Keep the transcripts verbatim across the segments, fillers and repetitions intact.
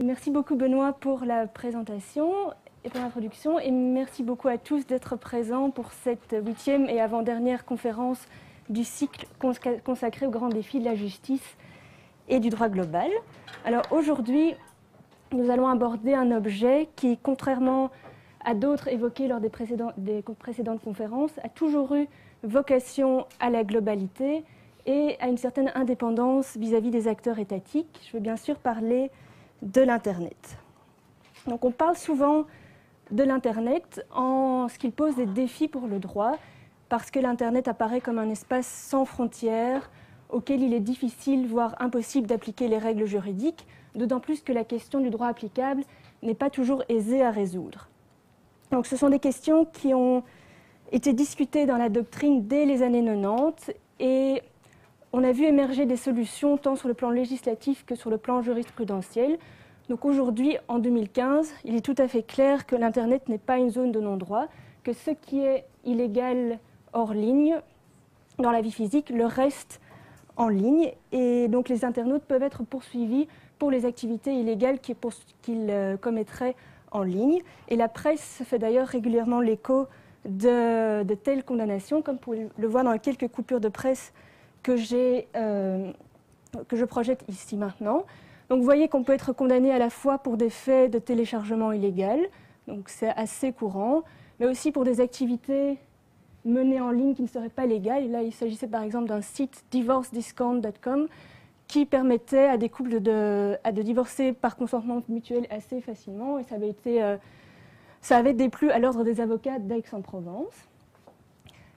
Merci beaucoup Benoît pour la présentation et pour l'introduction, et merci beaucoup à tous d'être présents pour cette huitième et avant-dernière conférence du cycle consacré aux grands défis de la justice et du droit global. Alors aujourd'hui, nous allons aborder un objet qui, contrairement à d'autres évoqués lors des, précédents, des précédentes conférences, a toujours eu vocation à la globalité et à une certaine indépendance vis-à-vis des acteurs étatiques. Je veux bien sûr parler de l'Internet. Donc on parle souvent de l'Internet en ce qu'il pose des défis pour le droit, parce que l'Internet apparaît comme un espace sans frontières auquel il est difficile, voire impossible, d'appliquer les règles juridiques, d'autant plus que la question du droit applicable n'est pas toujours aisée à résoudre. Donc ce sont des questions qui ont été discutées dans la doctrine dès les années quatre-vingt-dix, et on a vu émerger des solutions tant sur le plan législatif que sur le plan jurisprudentiel. Donc aujourd'hui, en deux mille quinze, il est tout à fait clair que l'Internet n'est pas une zone de non-droit, que ce qui est illégal hors ligne, dans la vie physique, le reste en ligne. Et donc les internautes peuvent être poursuivis pour les activités illégales qu'ils commettraient en ligne. Et la presse fait d'ailleurs régulièrement l'écho de, de telles condamnations, comme vous pouvez le voir dans quelques coupures de presse que, j'ai, euh, que je projette ici maintenant. Donc vous voyez qu'on peut être condamné à la fois pour des faits de téléchargement illégal, donc c'est assez courant, mais aussi pour des activités menées en ligne qui ne seraient pas légales. Et là, il s'agissait par exemple d'un site divorce discount point com qui permettait à des couples de, à de divorcer par consentement mutuel assez facilement, et ça avait, été, euh, ça avait déplu à l'ordre des avocats d'Aix-en-Provence.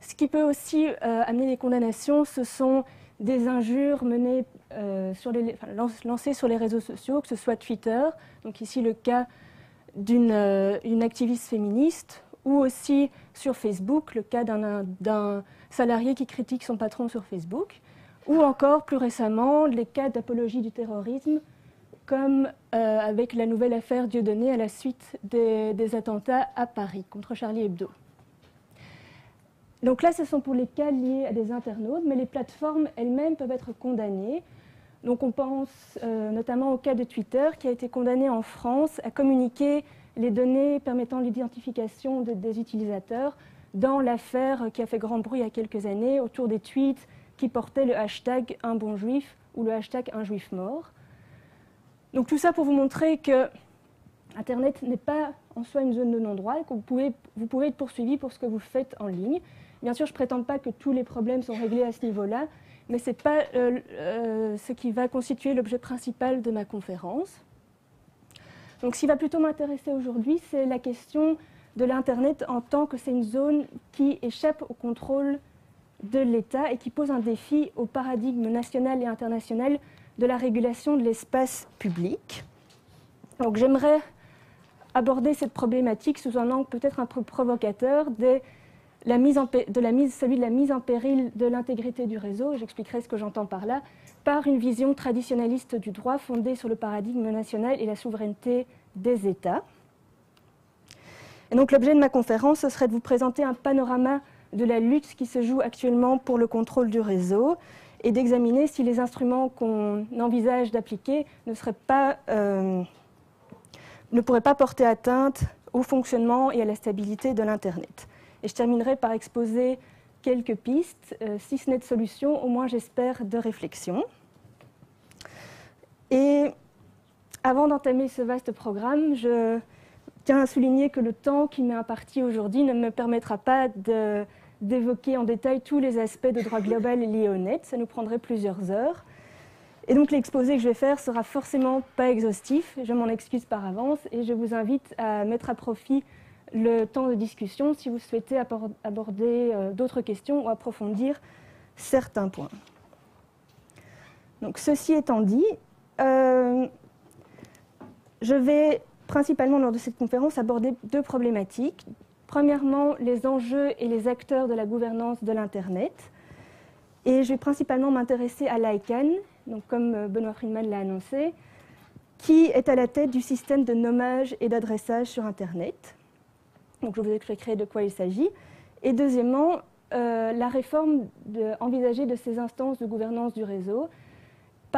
Ce qui peut aussi euh, amener des condamnations, ce sont des injures menées, euh, sur les, enfin, lancées sur les réseaux sociaux, que ce soit Twitter, donc ici le cas d'une euh, une activiste féministe, ou aussi sur Facebook, le cas d'un salarié qui critique son patron sur Facebook, ou encore plus récemment les cas d'apologie du terrorisme, comme euh, avec la nouvelle affaire Dieudonné à la suite des, des attentats à Paris contre Charlie Hebdo. Donc là, ce sont pour les cas liés à des internautes, mais les plateformes elles-mêmes peuvent être condamnées. Donc on pense euh, notamment au cas de Twitter, qui a été condamné en France à communiquer les données permettant l'identification de, des utilisateurs dans l'affaire qui a fait grand bruit il y a quelques années autour des tweets qui portaient le hashtag un bon juif ou le hashtag un juif mort. Donc tout ça pour vous montrer que Internet n'est pas en soi une zone de non-droit, et que vous pouvez, vous pouvez être poursuivi pour ce que vous faites en ligne. Bien sûr, je ne prétends pas que tous les problèmes sont réglés à ce niveau-là, mais ce n'est pas euh, euh, ce qui va constituer l'objet principal de ma conférence. Donc, ce qui va plutôt m'intéresser aujourd'hui, c'est la question de l'Internet en tant que c'est une zone qui échappe au contrôle de l'État et qui pose un défi au paradigme national et international de la régulation de l'espace public. Donc, j'aimerais aborder cette problématique sous un angle peut-être un peu provocateur de la mise en, de la mise, celui de la mise en péril de l'intégrité du réseau, et j'expliquerai ce que j'entends par là, par une vision traditionnaliste du droit fondée sur le paradigme national et la souveraineté des États. Et donc l'objet de ma conférence, ce serait de vous présenter un panorama de la lutte qui se joue actuellement pour le contrôle du réseau et d'examiner si les instruments qu'on envisage d'appliquer ne seraient pas... Euh, ne pourrait pas porter atteinte au fonctionnement et à la stabilité de l'Internet. Et je terminerai par exposer quelques pistes, euh, si ce n'est de solutions, au moins j'espère de réflexion. Et avant d'entamer ce vaste programme, je tiens à souligner que le temps qui m'est imparti aujourd'hui ne me permettra pas d'évoquer en détail tous les aspects de droit global liés au net, ça nous prendrait plusieurs heures. Et donc l'exposé que je vais faire sera forcément pas exhaustif, je m'en excuse par avance, et je vous invite à mettre à profit le temps de discussion si vous souhaitez aborder d'autres questions ou approfondir certains points. Donc ceci étant dit, euh, je vais principalement lors de cette conférence aborder deux problématiques. Premièrement, les enjeux et les acteurs de la gouvernance de l'Internet. Et je vais principalement m'intéresser à l'ICANN, donc comme Benoît Friedman l'a annoncé, qui est à la tête du système de nommage et d'adressage sur Internet. Donc je vous expliquerai de quoi il s'agit. Et deuxièmement, euh, la réforme de, envisagée de ces instances de gouvernance du réseau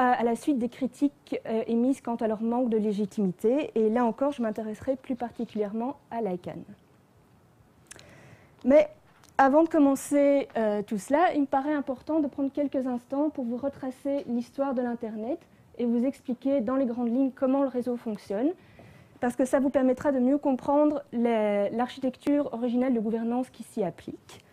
à la suite des critiques euh, émises quant à leur manque de légitimité. Et là encore, je m'intéresserai plus particulièrement à l'ICANN. Mais avant de commencer euh, tout cela, il me paraît important de prendre quelques instants pour vous retracer l'histoire de l'Internet et vous expliquer dans les grandes lignes comment le réseau fonctionne, parce que ça vous permettra de mieux comprendre l'architecture originelle de gouvernance qui s'y applique.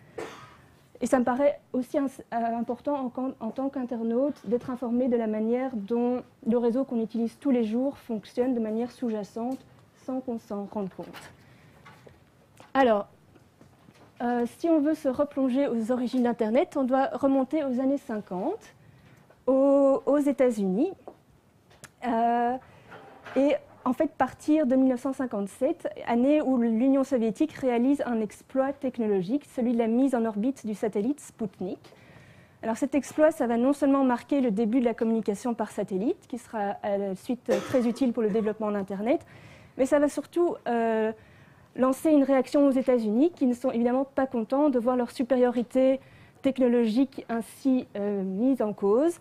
Et ça me paraît aussi important en, en tant qu'internaute d'être informé de la manière dont le réseau qu'on utilise tous les jours fonctionne de manière sous-jacente sans qu'on s'en rende compte. Alors, euh, si on veut se replonger aux origines d'Internet, on doit remonter aux années cinquante, aux, aux États-Unis. Euh, et en fait, partir de mille neuf cent cinquante-sept, année où l'Union soviétique réalise un exploit technologique, celui de la mise en orbite du satellite Sputnik. Alors cet exploit, ça va non seulement marquer le début de la communication par satellite, qui sera à la suite très utile pour le développement d'Internet, mais ça va surtout euh, lancer une réaction aux États-Unis, qui ne sont évidemment pas contents de voir leur supériorité technologique ainsi euh, mise en cause,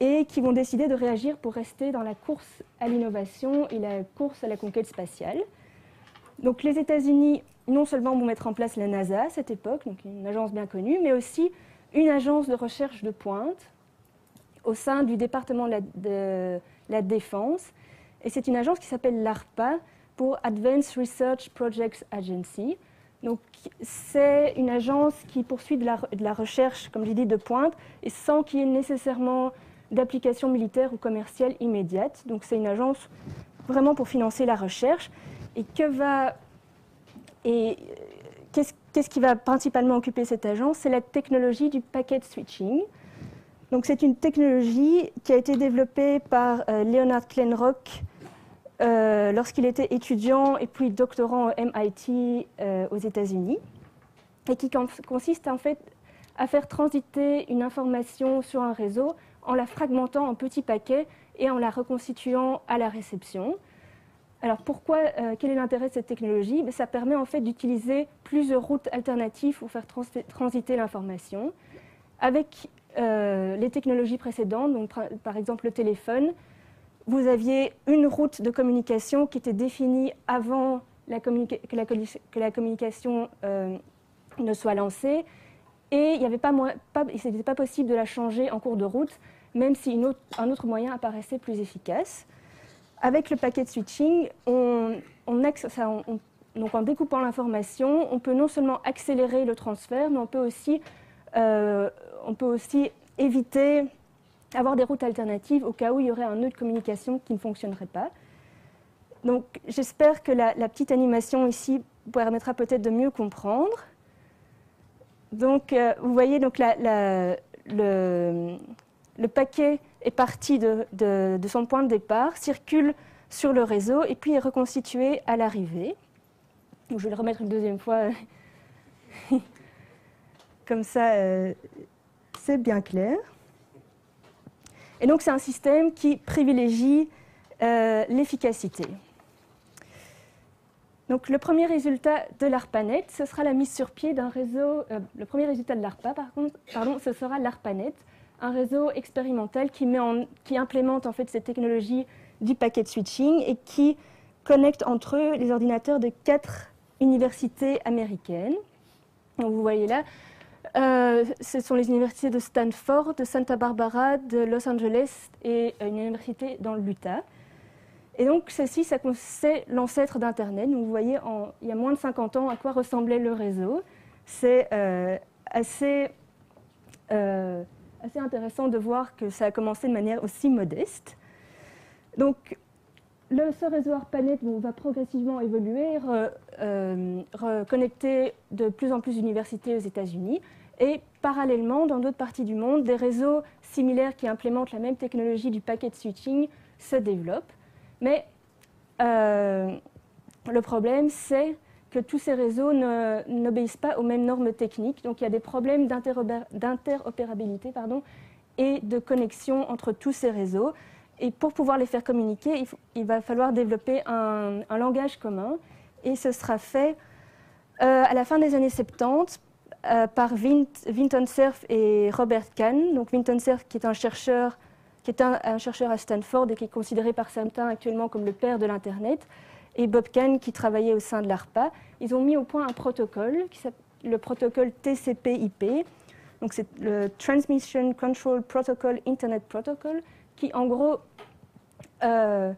et qui vont décider de réagir pour rester dans la course à l'innovation et la course à la conquête spatiale. Donc les États-Unis, non seulement vont mettre en place la NASA à cette époque, donc une agence bien connue, mais aussi une agence de recherche de pointe au sein du département de la, de la Défense. Et c'est une agence qui s'appelle l'ARPA, pour Advanced Research Projects Agency. Donc c'est une agence qui poursuit de la, de la recherche, comme j'ai dit, de pointe, et sans qu'il y ait nécessairement d'applications militaires ou commerciales immédiates. Donc c'est une agence vraiment pour financer la recherche. Et que va et qu'est-ce qu'est-ce qui va principalement occuper cette agence? C'est la technologie du packet switching. Donc c'est une technologie qui a été développée par euh, Leonard Kleinrock euh, lorsqu'il était étudiant et puis doctorant au M I T euh, aux États-Unis, et qui consiste en fait à faire transiter une information sur un réseau en la fragmentant en petits paquets et en la reconstituant à la réception. Alors pourquoi, euh, quel est l'intérêt de cette technologie? Ben, ça permet en fait d'utiliser plusieurs routes alternatives pour faire trans transiter l'information. Avec euh, les technologies précédentes, donc, par exemple le téléphone, vous aviez une route de communication qui était définie avant la communica que, la que la communication euh, ne soit lancée, et il n'était pas, pas, pas possible de la changer en cours de route, même si une autre, un autre moyen apparaissait plus efficace. Avec le packet switching, on, on axe, ça, on, donc en découpant l'information, on peut non seulement accélérer le transfert, mais on peut aussi, euh, on peut aussi éviter, avoir des routes alternatives au cas où il y aurait un nœud de communication qui ne fonctionnerait pas. Donc j'espère que la, la petite animation ici permettra peut-être de mieux comprendre. Donc, euh, vous voyez, donc, la, la, le, le paquet est parti de, de, de son point de départ, circule sur le réseau et puis est reconstitué à l'arrivée. Je vais le remettre une deuxième fois. Comme ça, euh, c'est bien clair. Et donc, c'est un système qui privilégie euh, l'efficacité. Donc, le premier résultat de l'ARPANET, ce sera la mise sur pied d'un réseau. Euh, le premier résultat de l'ARPA, par contre, pardon, ce sera l'ARPANET, un réseau expérimental qui, met en, qui implémente en fait cette technologie du packet switching et qui connecte entre eux les ordinateurs de quatre universités américaines. Donc, vous voyez là, euh, ce sont les universités de Stanford, de Santa Barbara, de Los Angeles et une université dans l'Utah. Et donc, ceci, c'est l'ancêtre d'Internet. Vous voyez, en, il y a moins de cinquante ans, à quoi ressemblait le réseau. C'est euh, assez, euh, assez intéressant de voir que ça a commencé de manière aussi modeste. Donc, le, ce réseau ARPANET bon, va progressivement évoluer, re, euh, reconnecter de plus en plus d'universités aux États-Unis. Et parallèlement, dans d'autres parties du monde, des réseaux similaires qui implémentent la même technologie du packet switching se développent. Mais euh, le problème, c'est que tous ces réseaux n'obéissent pas aux mêmes normes techniques. Donc, il y a des problèmes d'interopérabilité et de connexion entre tous ces réseaux. Et pour pouvoir les faire communiquer, il, faut, il va falloir développer un, un langage commun. Et ce sera fait euh, à la fin des années soixante-dix euh, par Vint, Vinton Cerf et Robert Kahn. Donc, Vinton Cerf, qui est un chercheur qui est un, un chercheur à Stanford et qui est considéré par certains actuellement comme le père de l'Internet, et Bob Kahn, qui travaillait au sein de l'ARPA. Ils ont mis au point un protocole, qui s'appelle le protocole T C P I P, donc c'est le Transmission Control Protocol Internet Protocol, qui en gros euh,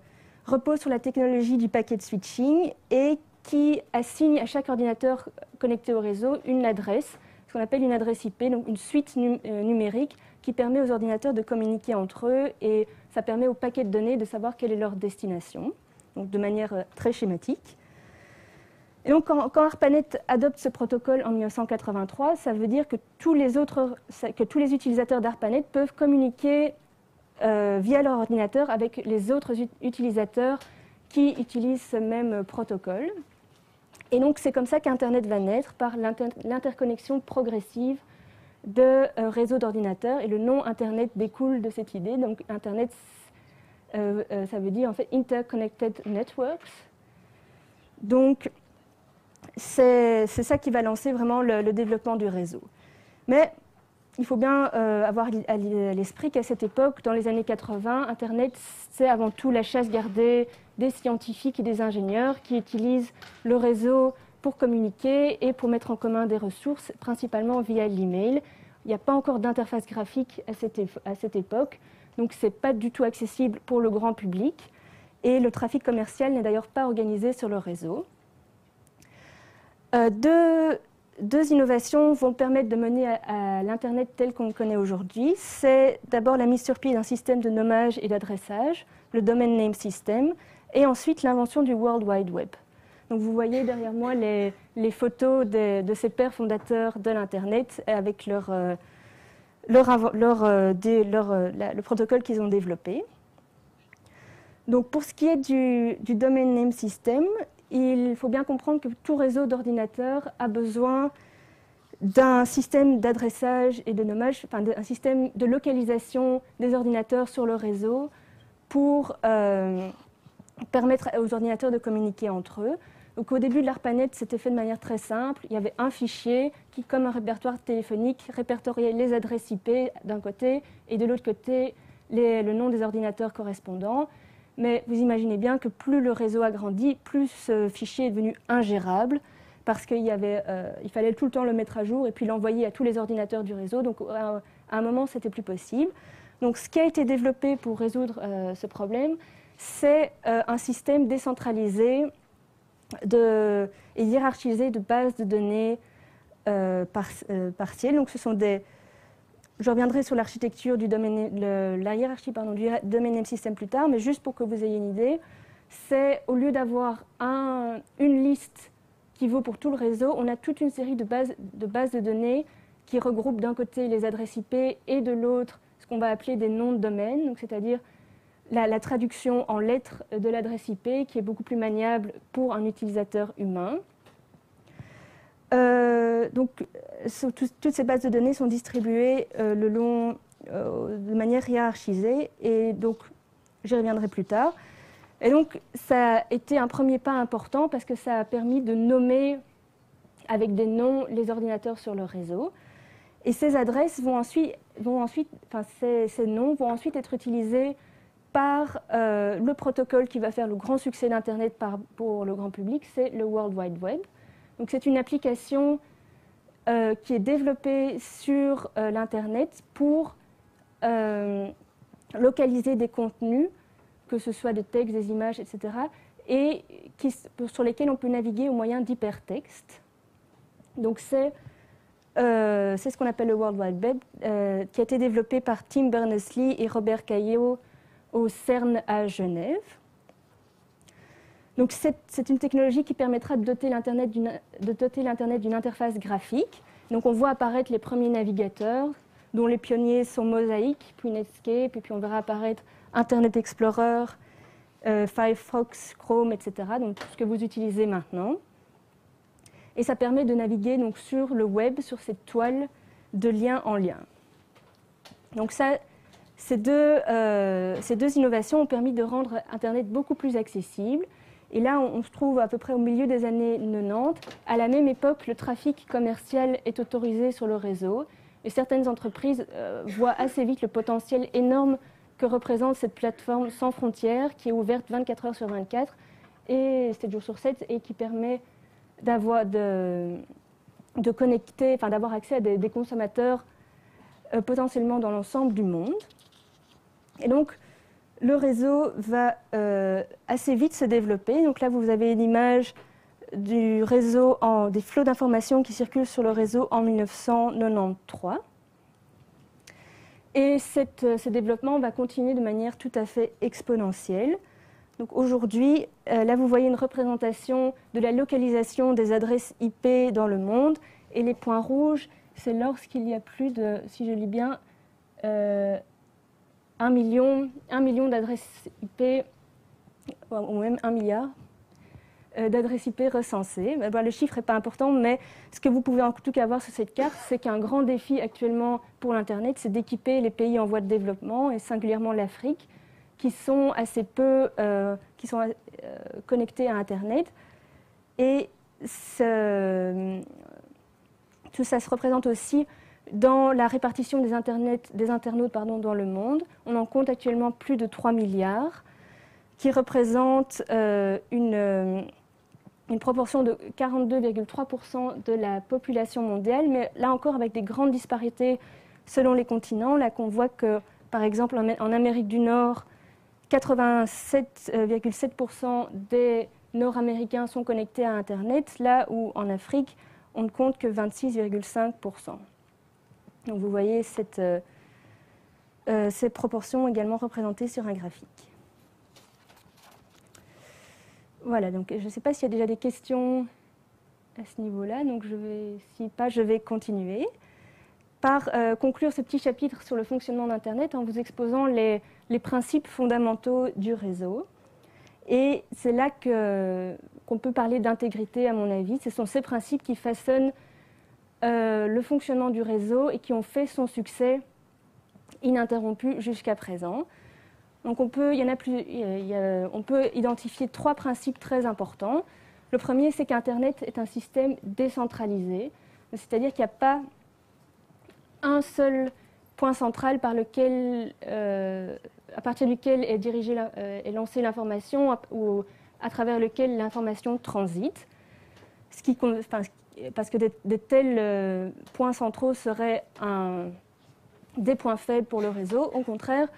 repose sur la technologie du paquet de switching et qui assigne à chaque ordinateur connecté au réseau une adresse, ce qu'on appelle une adresse I P, donc une suite num euh, numérique qui permet aux ordinateurs de communiquer entre eux, et ça permet aux paquets de données de savoir quelle est leur destination, donc de manière euh, très schématique. Et donc, quand, quand ARPANET adopte ce protocole en mille neuf cent quatre-vingt-trois, ça veut dire que tous les, autres, que tous les utilisateurs d'ARPANET peuvent communiquer euh, via leur ordinateur avec les autres utilisateurs qui utilisent ce même protocole. Et donc, c'est comme ça qu'Internet va naître, par l'interconnexion progressive de euh, réseaux d'ordinateurs. Et le nom Internet découle de cette idée. Donc, Internet, euh, euh, ça veut dire en fait Interconnected Networks. Donc, c'est ça qui va lancer vraiment le, le développement du réseau. Mais il faut bien euh, avoir à l'esprit qu'à cette époque, dans les années quatre-vingt, Internet, c'est avant tout la chasse gardée des scientifiques et des ingénieurs qui utilisent le réseau pour communiquer et pour mettre en commun des ressources, principalement via l'email. Il n'y a pas encore d'interface graphique à cette, à cette époque, donc ce n'est pas du tout accessible pour le grand public. Et le trafic commercial n'est d'ailleurs pas organisé sur le réseau. Euh, deux, deux innovations vont permettre de mener à, à l'Internet tel qu'on le connaît aujourd'hui. C'est d'abord la mise sur pied d'un système de nommage et d'adressage, le Domain Name System, et ensuite l'invention du World Wide Web. Donc vous voyez derrière moi les, les photos des, de ces pères fondateurs de l'Internet avec leur, euh, leur, leur, euh, des, leur, euh, la, le protocole qu'ils ont développé. Donc pour ce qui est du, du Domain Name System, il faut bien comprendre que tout réseau d'ordinateurs a besoin d'un système d'adressage et de nommage, enfin d'un système de localisation des ordinateurs sur le réseau pour euh, permettre aux ordinateurs de communiquer entre eux. Donc, au début de l'ARPANET, c'était fait de manière très simple. Il y avait un fichier qui, comme un répertoire téléphonique, répertoriait les adresses I P d'un côté et de l'autre côté les, le nom des ordinateurs correspondants. Mais vous imaginez bien que plus le réseau a grandi, plus ce fichier est devenu ingérable parce qu'il y avait, euh, il fallait tout le temps le mettre à jour et puis l'envoyer à tous les ordinateurs du réseau. Donc à un moment, c'était plus possible. Donc ce qui a été développé pour résoudre euh, ce problème, c'est euh, un système décentralisé de, et hiérarchisé de bases de données euh, par, euh, partielles. Donc ce sont des... Je reviendrai sur l'architecture du domaine, le, la hiérarchie pardon, du Domain Name System plus tard, mais juste pour que vous ayez une idée, c'est au lieu d'avoir un, une liste qui vaut pour tout le réseau, on a toute une série de bases de, bases de données qui regroupent d'un côté les adresses I P et de l'autre ce qu'on va appeler des noms de domaine, c'est-à-dire la, la traduction en lettres de l'adresse I P qui est beaucoup plus maniable pour un utilisateur humain. Euh, donc, tout, toutes ces bases de données sont distribuées euh, le long, euh, de manière hiérarchisée, et donc j'y reviendrai plus tard. Et donc, ça a été un premier pas important parce que ça a permis de nommer avec des noms les ordinateurs sur le réseau. Et ces adresses vont ensuite, vont ensuite enfin, ces, ces noms vont ensuite être utilisés par euh, le protocole qui va faire le grand succès d'Internet pour le grand public, c'est le World Wide Web. Donc c'est une application euh, qui est développée sur euh, l'Internet pour euh, localiser des contenus, que ce soit des textes, des images, et cetera, et qui, sur lesquels on peut naviguer au moyen d'hypertextes. Donc c'est euh, ce qu'on appelle le World Wide Web, euh, qui a été développé par Tim Berners-Lee et Robert Cailliau au CERN à Genève. Donc c'est une technologie qui permettra de doter l'Internet d'une interface graphique. Donc on voit apparaître les premiers navigateurs, dont les pionniers sont Mosaic, puis Netscape, et puis on verra apparaître Internet Explorer, euh, Firefox, Chrome, et cetera. Donc tout ce que vous utilisez maintenant. Et ça permet de naviguer donc, sur le web, sur cette toile de lien en lien. Donc ça, ces deux, euh, ces deux innovations ont permis de rendre Internet beaucoup plus accessible. Et là, on se trouve à peu près au milieu des années quatre-vingt-dix. À la même époque, le trafic commercial est autorisé sur le réseau. Et certaines entreprises euh, voient assez vite le potentiel énorme que représente cette plateforme sans frontières qui est ouverte vingt-quatre heures sur vingt-quatre et sept jours sur sept et qui permet d'avoir de, de connecter, enfin d'avoir accès à des, des consommateurs euh, potentiellement dans l'ensemble du monde. Et donc le réseau va euh, assez vite se développer. Donc là vous avez une image du réseau, en, des flots d'informations qui circulent sur le réseau en mille neuf cent quatre-vingt-treize. Et cette, ce développement va continuer de manière tout à fait exponentielle. Donc aujourd'hui, euh, là vous voyez une représentation de la localisation des adresses I P dans le monde. Et les points rouges, c'est lorsqu'il y a plus de, si je lis bien, euh, un million, un million d'adresses I P, ou même un milliard euh, d'adresses I P recensées. Ben, ben, le chiffre n'est pas important, mais ce que vous pouvez en tout cas voir sur cette carte, c'est qu'un grand défi actuellement pour l'Internet, c'est d'équiper les pays en voie de développement, et singulièrement l'Afrique, qui sont assez peu euh, qui sont, euh, connectés à Internet. Et ce, tout ça se représente aussi dans la répartition des, internet, des internautes pardon, dans le monde. On en compte actuellement plus de trois milliards, qui représentent euh, une, une proportion de quarante-deux virgule trois pour cent de la population mondiale, mais là encore avec des grandes disparités selon les continents. Là qu'on voit que, par exemple, en Amérique du Nord, quatre-vingt-sept virgule sept pour cent des Nord-Américains sont connectés à Internet, là où en Afrique, on ne compte que vingt-six virgule cinq pour cent. Donc vous voyez cette, euh, ces proportions également représentées sur un graphique. Voilà, donc je ne sais pas s'il y a déjà des questions à ce niveau-là, donc je vais, si pas, je vais continuer. Par euh, conclure ce petit chapitre sur le fonctionnement d'Internet en vous exposant les, les principes fondamentaux du réseau. Et c'est là que, qu'on peut parler d'intégrité, à mon avis. Ce sont ces principes qui façonnent euh, le fonctionnement du réseau et qui ont fait son succès ininterrompu jusqu'à présent. Donc on peut, il y en a plus, il y a, on peut identifier trois principes très importants. Le premier, c'est qu'Internet est un système décentralisé, c'est-à-dire qu'il n'y a pas un seul point central par lequel, euh, à partir duquel est dirigée la, euh, est lancée l'information à, ou à travers lequel l'information transite, ce qui, enfin, parce que de, de tels euh, points centraux seraient un, des points faibles pour le réseau. Au contraire,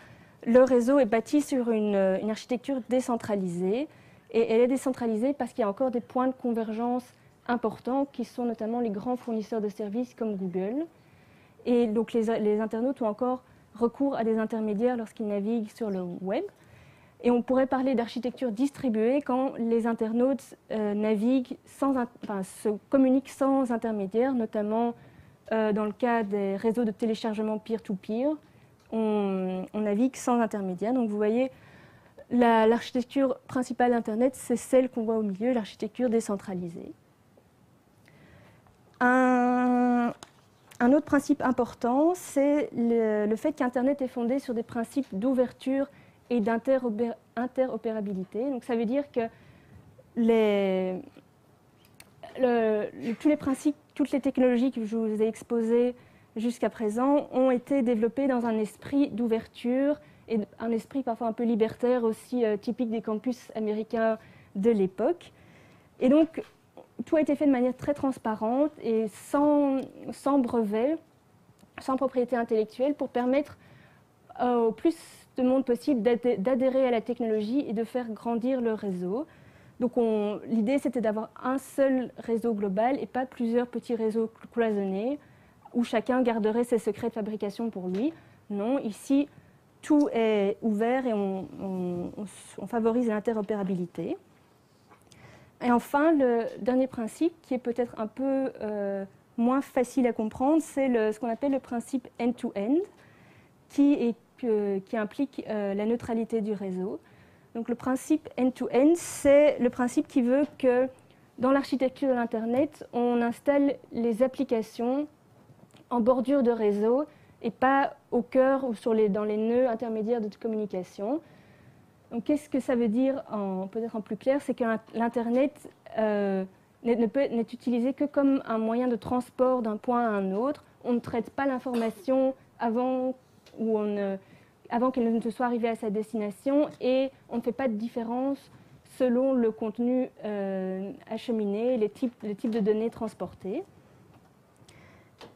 le réseau est bâti sur une, une architecture décentralisée et elle est décentralisée parce qu'il y a encore des points de convergence importants qui sont notamment les grands fournisseurs de services comme Google. Et donc les, les internautes ont encore recours à des intermédiaires lorsqu'ils naviguent sur le web. Et on pourrait parler d'architecture distribuée quand les internautes euh, naviguent sans, enfin, se communiquent sans intermédiaires, notamment euh, dans le cas des réseaux de téléchargement peer-to-peer. On, on navigue sans intermédiaire. Donc vous voyez, la, l'architecture principale d'Internet, c'est celle qu'on voit au milieu, l'architecture décentralisée. Un... Un autre principe important, c'est le, le fait qu'Internet est fondé sur des principes d'ouverture et d'interopérabilité. Donc ça veut dire que les, le, le, tous les principes, toutes les technologies que je vous ai exposées jusqu'à présent ont été développées dans un esprit d'ouverture et un esprit parfois un peu libertaire aussi euh, typique des campus américains de l'époque. Et donc, tout a été fait de manière très transparente et sans, sans brevet, sans propriété intellectuelle, pour permettre euh, au plus de monde possible d'adhérer à la technologie et de faire grandir le réseau. Donc l'idée, c'était d'avoir un seul réseau global et pas plusieurs petits réseaux cloisonnés où chacun garderait ses secrets de fabrication pour lui. Non, ici, tout est ouvert et on, on, on, on favorise l'interopérabilité. Et enfin, le dernier principe, qui est peut-être un peu euh, moins facile à comprendre, c'est ce qu'on appelle le principe end-to-end, qui, euh, qui implique euh, la neutralité du réseau. Donc le principe end-to-end, c'est le principe qui veut que, dans l'architecture de l'Internet, on installe les applications en bordure de réseau et pas au cœur ou sur les, dans les nœuds intermédiaires de communication. Donc, qu'est-ce que ça veut dire, peut-être en plus clair, c'est que l'Internet euh, ne peut être utilisé que comme un moyen de transport d'un point à un autre. On ne traite pas l'information avant, ou on ne, avant qu'elle ne soit arrivée à sa destination, et on ne fait pas de différence selon le contenu euh, acheminé, les types, le type de données transportées.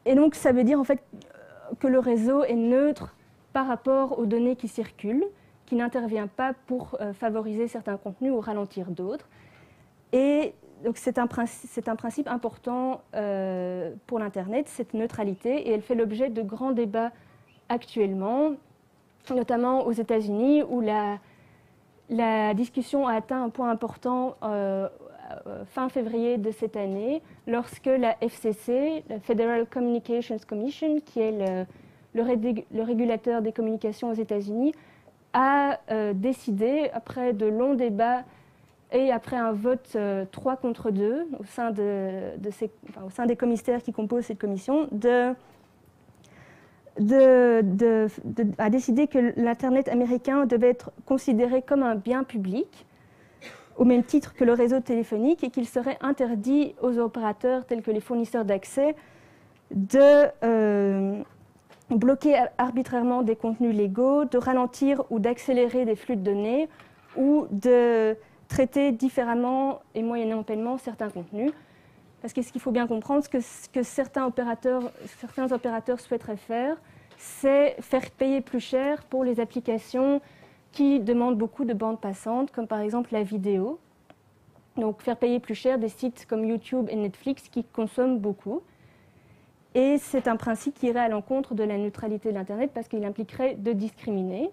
Et donc, ça veut dire en fait que le réseau est neutre par rapport aux données qui circulent, qui n'intervient pas pour euh, favoriser certains contenus ou ralentir d'autres. Et donc, c'est un, un principe important euh, pour l'Internet, cette neutralité, et elle fait l'objet de grands débats actuellement, notamment aux États-Unis, où la, la discussion a atteint un point important euh, fin février de cette année, lorsque la F C C, la Federal Communications Commission, qui est le, le, régul, le régulateur des communications aux États-Unis, a euh, décidé, après de longs débats et après un vote euh, trois contre deux au sein, de, de ces, enfin, au sein des commissaires qui composent cette commission, de, de, de, de, a décidé que l'Internet américain devait être considéré comme un bien public, au même titre que le réseau téléphonique, et qu'il serait interdit aux opérateurs tels que les fournisseurs d'accès de euh, bloquer arbitrairement des contenus légaux, de ralentir ou d'accélérer des flux de données, ou de traiter différemment et moyennant paiement certains contenus. Parce que ce qu'il faut bien comprendre, que ce que certains opérateurs, certains opérateurs souhaiteraient faire, c'est faire payer plus cher pour les applications qui demandent beaucoup de bandes passantes, comme par exemple la vidéo. Donc faire payer plus cher des sites comme YouTube et Netflix qui consomment beaucoup. Et c'est un principe qui irait à l'encontre de la neutralité de l'Internet parce qu'il impliquerait de discriminer.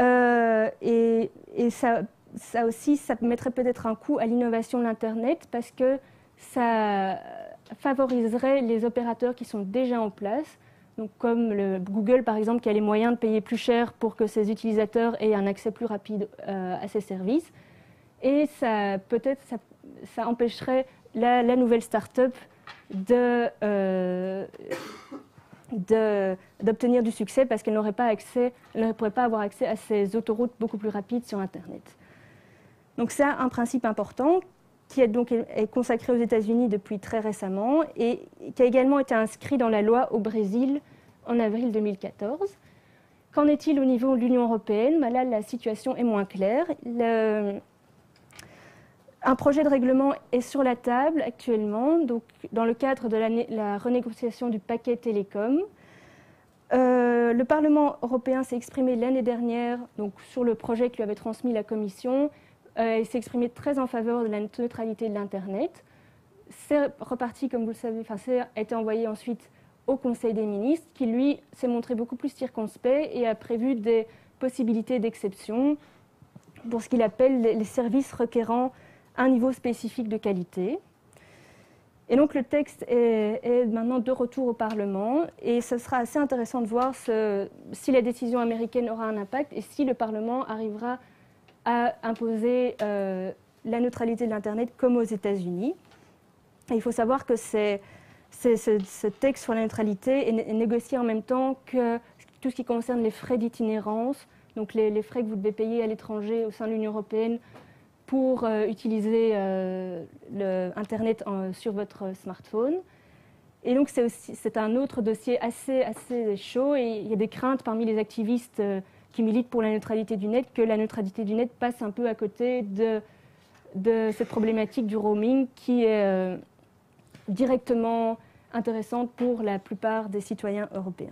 Euh, et et ça, ça aussi, ça mettrait peut-être un coup à l'innovation de l'Internet parce que ça favoriserait les opérateurs qui sont déjà en place. Donc, comme le Google, par exemple, qui a les moyens de payer plus cher pour que ses utilisateurs aient un accès plus rapide euh, à ses services. Et ça, peut-être, ça, ça empêcherait la, la nouvelle start-up de, euh, de, d'obtenir du succès parce qu'elle n'aurait pas accès, elle ne pourrait pas avoir accès à ces autoroutes beaucoup plus rapides sur Internet. Donc, c'est un principe important qui est donc est consacré aux États-Unis depuis très récemment et qui a également été inscrit dans la loi au Brésil en avril deux mille quatorze. Qu'en est-il au niveau de l'Union européenne? Là, la situation est moins claire. Le... Un projet de règlement est sur la table actuellement, donc dans le cadre de la, la renégociation du paquet télécom. Euh, le Parlement européen s'est exprimé l'année dernière donc, sur le projet que lui avait transmis la Commission. Euh, il s'est exprimé très en faveur de la neutralité de l'Internet. C'est reparti, comme vous le savez, enfin, c'est été envoyé ensuite au Conseil des ministres, qui, lui, s'est montré beaucoup plus circonspect et a prévu des possibilités d'exception pour ce qu'il appelle les, les services requérant un niveau spécifique de qualité. Et donc, le texte est, est maintenant de retour au Parlement, et ce sera assez intéressant de voir ce, si la décision américaine aura un impact et si le Parlement arrivera à imposer euh, la neutralité de l'Internet comme aux États-Unis. Il faut savoir que c'est, c'est, ce, ce texte sur la neutralité est, né, est négocié en même temps que tout ce qui concerne les frais d'itinérance, donc les, les frais que vous devez payer à l'étranger au sein de l'Union européenne pour euh, utiliser euh, le Internet en, sur votre smartphone. Et donc c'est, aussi, c'est un autre dossier assez, assez chaud et il y a des craintes parmi les activistes euh, qui milite pour la neutralité du net, que la neutralité du net passe un peu à côté de, de cette problématique du roaming qui est euh, directement intéressante pour la plupart des citoyens européens.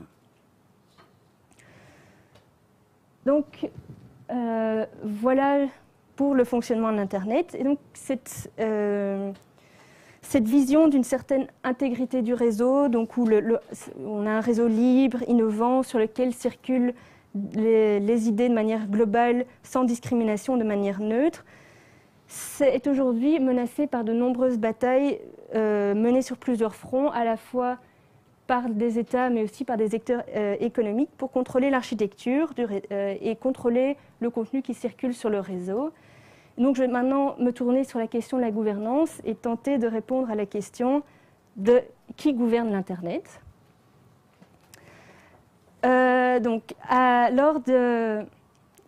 Donc, euh, voilà pour le fonctionnement de l'Internet. Et donc, cette, euh, cette vision d'une certaine intégrité du réseau, donc où le, le, on a un réseau libre, innovant, sur lequel circulent Les, les idées de manière globale, sans discrimination, de manière neutre, est aujourd'hui menacée par de nombreuses batailles euh, menées sur plusieurs fronts, à la fois par des États, mais aussi par des acteurs euh, économiques, pour contrôler l'architecture euh, et contrôler le contenu qui circule sur le réseau. Donc, je vais maintenant me tourner sur la question de la gouvernance et tenter de répondre à la question de qui gouverne l'Internet. Euh, donc, à, lors de,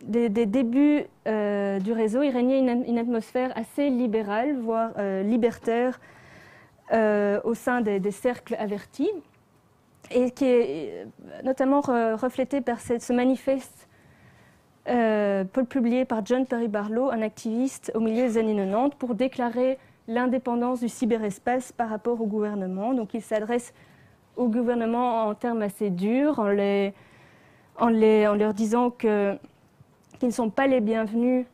des, des débuts euh, du réseau, il régnait une, une atmosphère assez libérale, voire euh, libertaire, euh, au sein des, des cercles avertis. et qui est notamment reflété par ce manifeste euh, publié par John Perry Barlow, un activiste au milieu des années quatre-vingt-dix, pour déclarer l'indépendance du cyberespace par rapport au gouvernement. Donc il s'adresse au gouvernement en termes assez durs, en, les, en, les, en leur disant que, qu'ils ne sont pas les bienvenus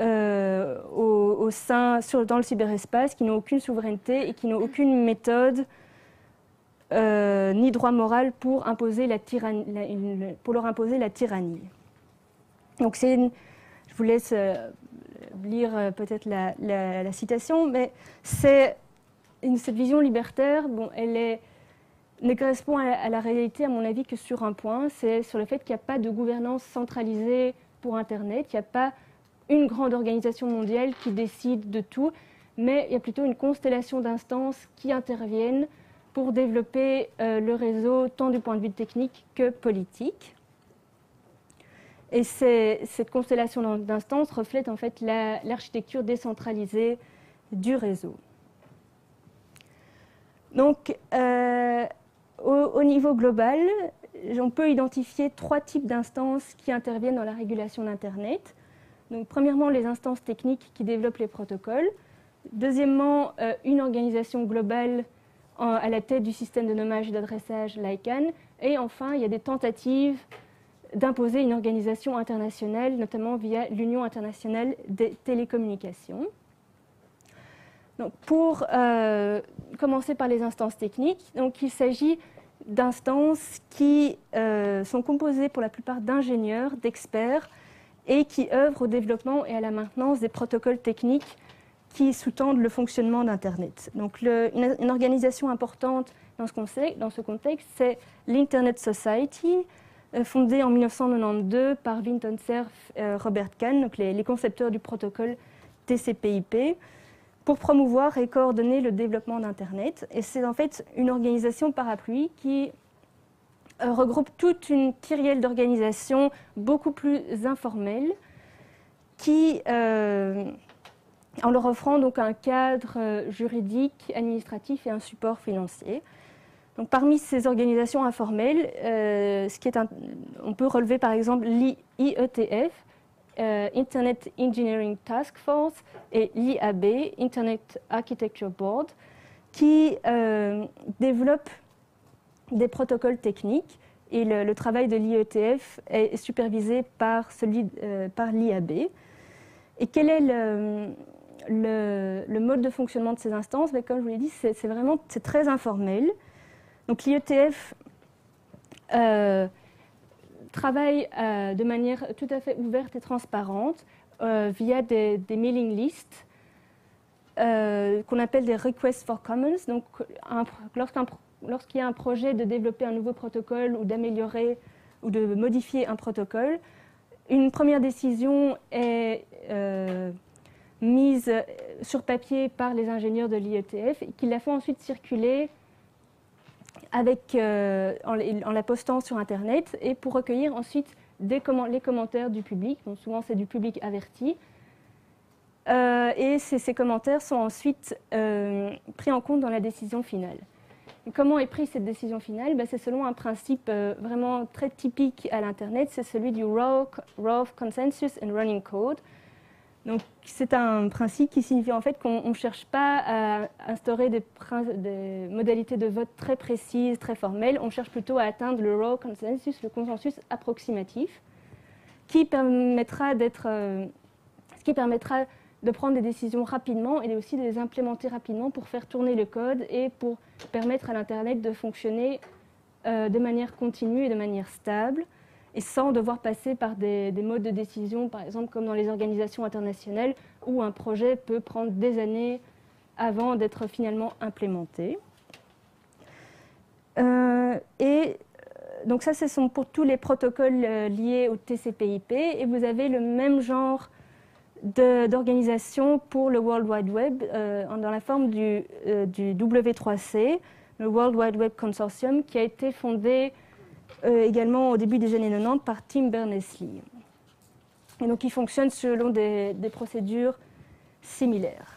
euh, au, au sein, sur, dans le cyberespace, qu'ils n'ont aucune souveraineté et qu'ils n'ont aucune méthode euh, ni droit moral pour, imposer la tyrannie, la, une, pour leur imposer la tyrannie. Donc c'est une, je vous laisse euh, lire euh, peut-être la, la, la citation, mais c'est une, cette vision libertaire, bon, elle est... ne correspond à la réalité, à mon avis, que sur un point, c'est sur le fait qu'il n'y a pas de gouvernance centralisée pour Internet, il n'y a pas une grande organisation mondiale qui décide de tout, mais il y a plutôt une constellation d'instances qui interviennent pour développer euh, le réseau tant du point de vue technique que politique. Et cette constellation d'instances reflète en fait la, l'architecture décentralisée du réseau. Donc, euh, au, au niveau global, on peut identifier trois types d'instances qui interviennent dans la régulation d'Internet. Donc, premièrement, les instances techniques qui développent les protocoles. Deuxièmement, euh, une organisation globale en, à la tête du système de nommage et d'adressage, l'ICANN. Et enfin, il y a des tentatives d'imposer une organisation internationale, notamment via l'Union internationale des télécommunications. Donc, pour euh, commencer par les instances techniques, donc, il s'agit d'instances qui euh, sont composées pour la plupart d'ingénieurs, d'experts, et qui œuvrent au développement et à la maintenance des protocoles techniques qui sous-tendent le fonctionnement d'Internet. Donc, le, une, une organisation importante dans ce concept, dans ce contexte, c'est l'Internet Society, euh, fondée en mille neuf cent quatre-vingt-douze par Vinton Cerf et euh, Robert Kahn, donc les, les concepteurs du protocole T C P I P, pour promouvoir et coordonner le développement d'Internet. Et c'est en fait une organisation parapluie qui regroupe toute une kyrielle d'organisations beaucoup plus informelles, qui, euh, en leur offrant donc un cadre juridique, administratif et un support financier. Donc parmi ces organisations informelles, euh, ce qui est un, on peut relever par exemple l'I E T F, Euh, Internet Engineering Task Force, et l'I A B, Internet Architecture Board, qui euh, développe des protocoles techniques. Et le, le travail de l'I E T F est supervisé par, euh, par l'I A B. Et quel est le, le, le mode de fonctionnement de ces instances? Mais comme je vous l'ai dit, c'est vraiment très informel. Donc l'I E T F... Euh, travaille euh, de manière tout à fait ouverte et transparente euh, via des, des mailing lists euh, qu'on appelle des requests for commons. Donc, lorsqu'il y a un projet de développer un nouveau protocole ou d'améliorer ou de modifier un protocole, une première décision est euh, mise sur papier par les ingénieurs de l'I E T F et qui la font ensuite circuler Avec, euh, en, en la postant sur Internet et pour recueillir ensuite des comment, les commentaires du public. Bon, souvent, c'est du public averti. Euh, et ces, ces commentaires sont ensuite euh, pris en compte dans la décision finale. Et comment est prise cette décision finale? Ben, c'est selon un principe euh, vraiment très typique à l'Internet, c'est celui du raw, raw Consensus and Running Code. Donc, c'est un principe qui signifie en fait qu'on ne cherche pas à instaurer des, des modalités de vote très précises, très formelles. On cherche plutôt à atteindre le raw consensus, le consensus approximatif, qui permettra d'être, euh, qui permettra de prendre des décisions rapidement et aussi de les implémenter rapidement pour faire tourner le code et pour permettre à l'Internet de fonctionner euh, de manière continue et de manière stable, et sans devoir passer par des, des modes de décision, par exemple, comme dans les organisations internationales, où un projet peut prendre des années avant d'être finalement implémenté. Euh, et donc ça, ce sont pour tous les protocoles liés au T C P I P, et vous avez le même genre d'organisation pour le World Wide Web, euh, dans la forme du, euh, du W trois C, le World Wide Web Consortium, qui a été fondé Euh, également au début des années quatre-vingt-dix par Tim Berners-Lee. Et donc, il fonctionne selon des, des procédures similaires.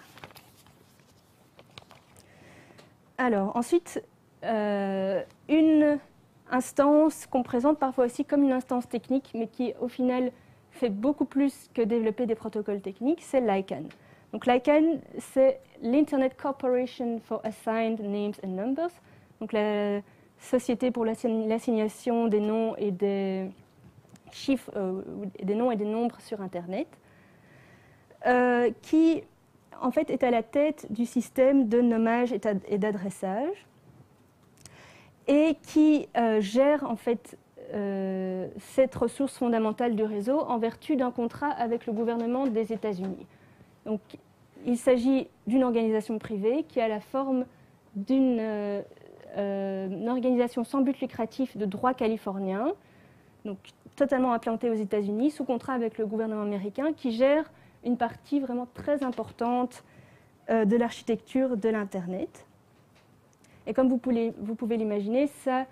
Alors, ensuite, euh, une instance qu'on présente parfois aussi comme une instance technique, mais qui au final fait beaucoup plus que développer des protocoles techniques, c'est l'ICANN. Donc l'ICANN, c'est l'Internet Corporation for Assigned Names and Numbers, donc la Société pour l'assignation des noms et des chiffres, euh, des noms et des nombres sur Internet, euh, qui en fait est à la tête du système de nommage et d'adressage et qui euh, gère en fait euh, cette ressource fondamentale du réseau en vertu d'un contrat avec le gouvernement des États-Unis. Donc, il s'agit d'une organisation privée qui a la forme d'une euh, euh, organisation sans but lucratif de droit californien, donc totalement implantée aux États-Unis, sous contrat avec le gouvernement américain, qui gère une partie vraiment très importante euh, de l'architecture de l'Internet. Et comme vous pouvez, vous pouvez l'imaginer, ça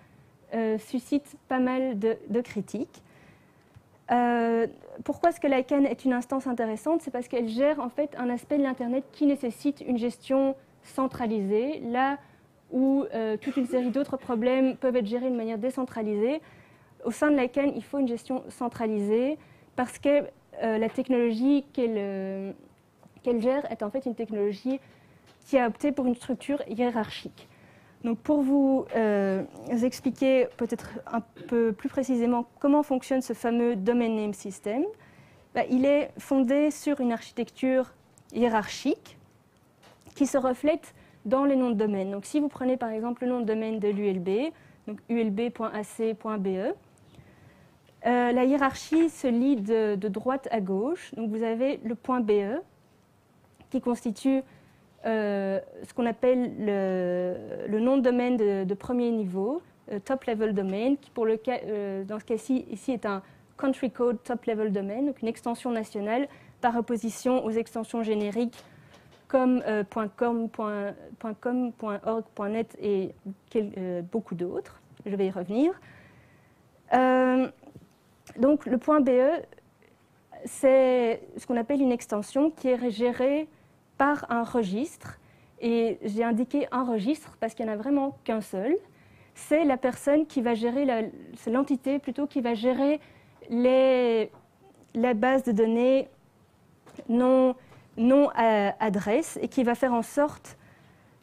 euh, suscite pas mal de, de critiques. Euh, pourquoi est-ce que l'ICANN est une instance intéressante? C'est parce qu'elle gère en fait un aspect de l'Internet qui nécessite une gestion centralisée, là où euh, toute une série d'autres problèmes peuvent être gérés de manière décentralisée. Au sein de l'ICANN, il faut une gestion centralisée parce que euh, la technologie qu'elle euh, qu'elle gère est en fait une technologie qui a opté pour une structure hiérarchique. Donc pour vous euh, expliquer peut-être un peu plus précisément comment fonctionne ce fameux Domain Name System, bah, il est fondé sur une architecture hiérarchique qui se reflète dans les noms de domaine. Donc si vous prenez par exemple le nom de domaine de l'U L B, donc u l b point a c point b e, euh, la hiérarchie se lie de, de droite à gauche. Donc vous avez le point .be qui constitue Euh, ce qu'on appelle le, le nom de domaine de, de premier niveau, euh, top level domain, qui pour le cas, euh, dans ce cas-ci ici est un country code top level domain, donc une extension nationale par opposition aux extensions génériques comme euh, .com, .com, .org, .net et quel, euh, beaucoup d'autres. Je vais y revenir. Euh, donc le .be, c'est ce qu'on appelle une extension qui est gérée par un registre, et j'ai indiqué un registre parce qu'il n'y en a vraiment qu'un seul. C'est la personne qui va gérer, c'est l'entité plutôt qui va gérer les, la base de données non, non euh, adresse et qui va faire en sorte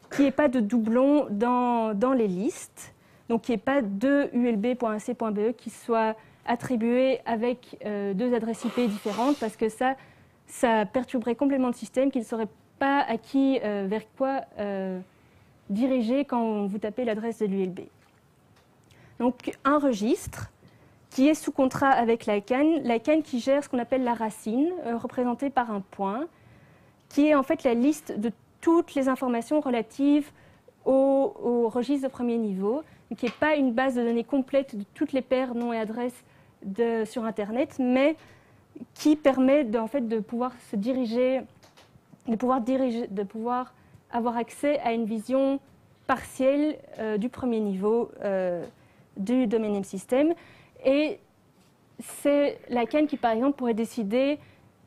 qu'il n'y ait pas de doublons dans, dans les listes, donc qu'il n'y ait pas deux u l b point a c point b e qui soient attribués avec euh, deux adresses I P différentes, parce que ça, ça perturberait complètement le système, qu'il ne saurait pas à qui, euh, vers quoi euh, diriger quand vous tapez l'adresse de l'U L B. Donc un registre qui est sous contrat avec l'ICANN, l'ICANN qui gère ce qu'on appelle la racine, euh, représentée par un point, qui est en fait la liste de toutes les informations relatives au, au registre de premier niveau, qui n'est pas une base de données complète de toutes les paires, noms et adresses de, sur Internet, mais qui permet de, en fait, de pouvoir se diriger, de pouvoir diriger, de pouvoir avoir accès à une vision partielle euh, du premier niveau euh, du Domain Name System. Et c'est l'ICANN qui, par exemple, pourrait décider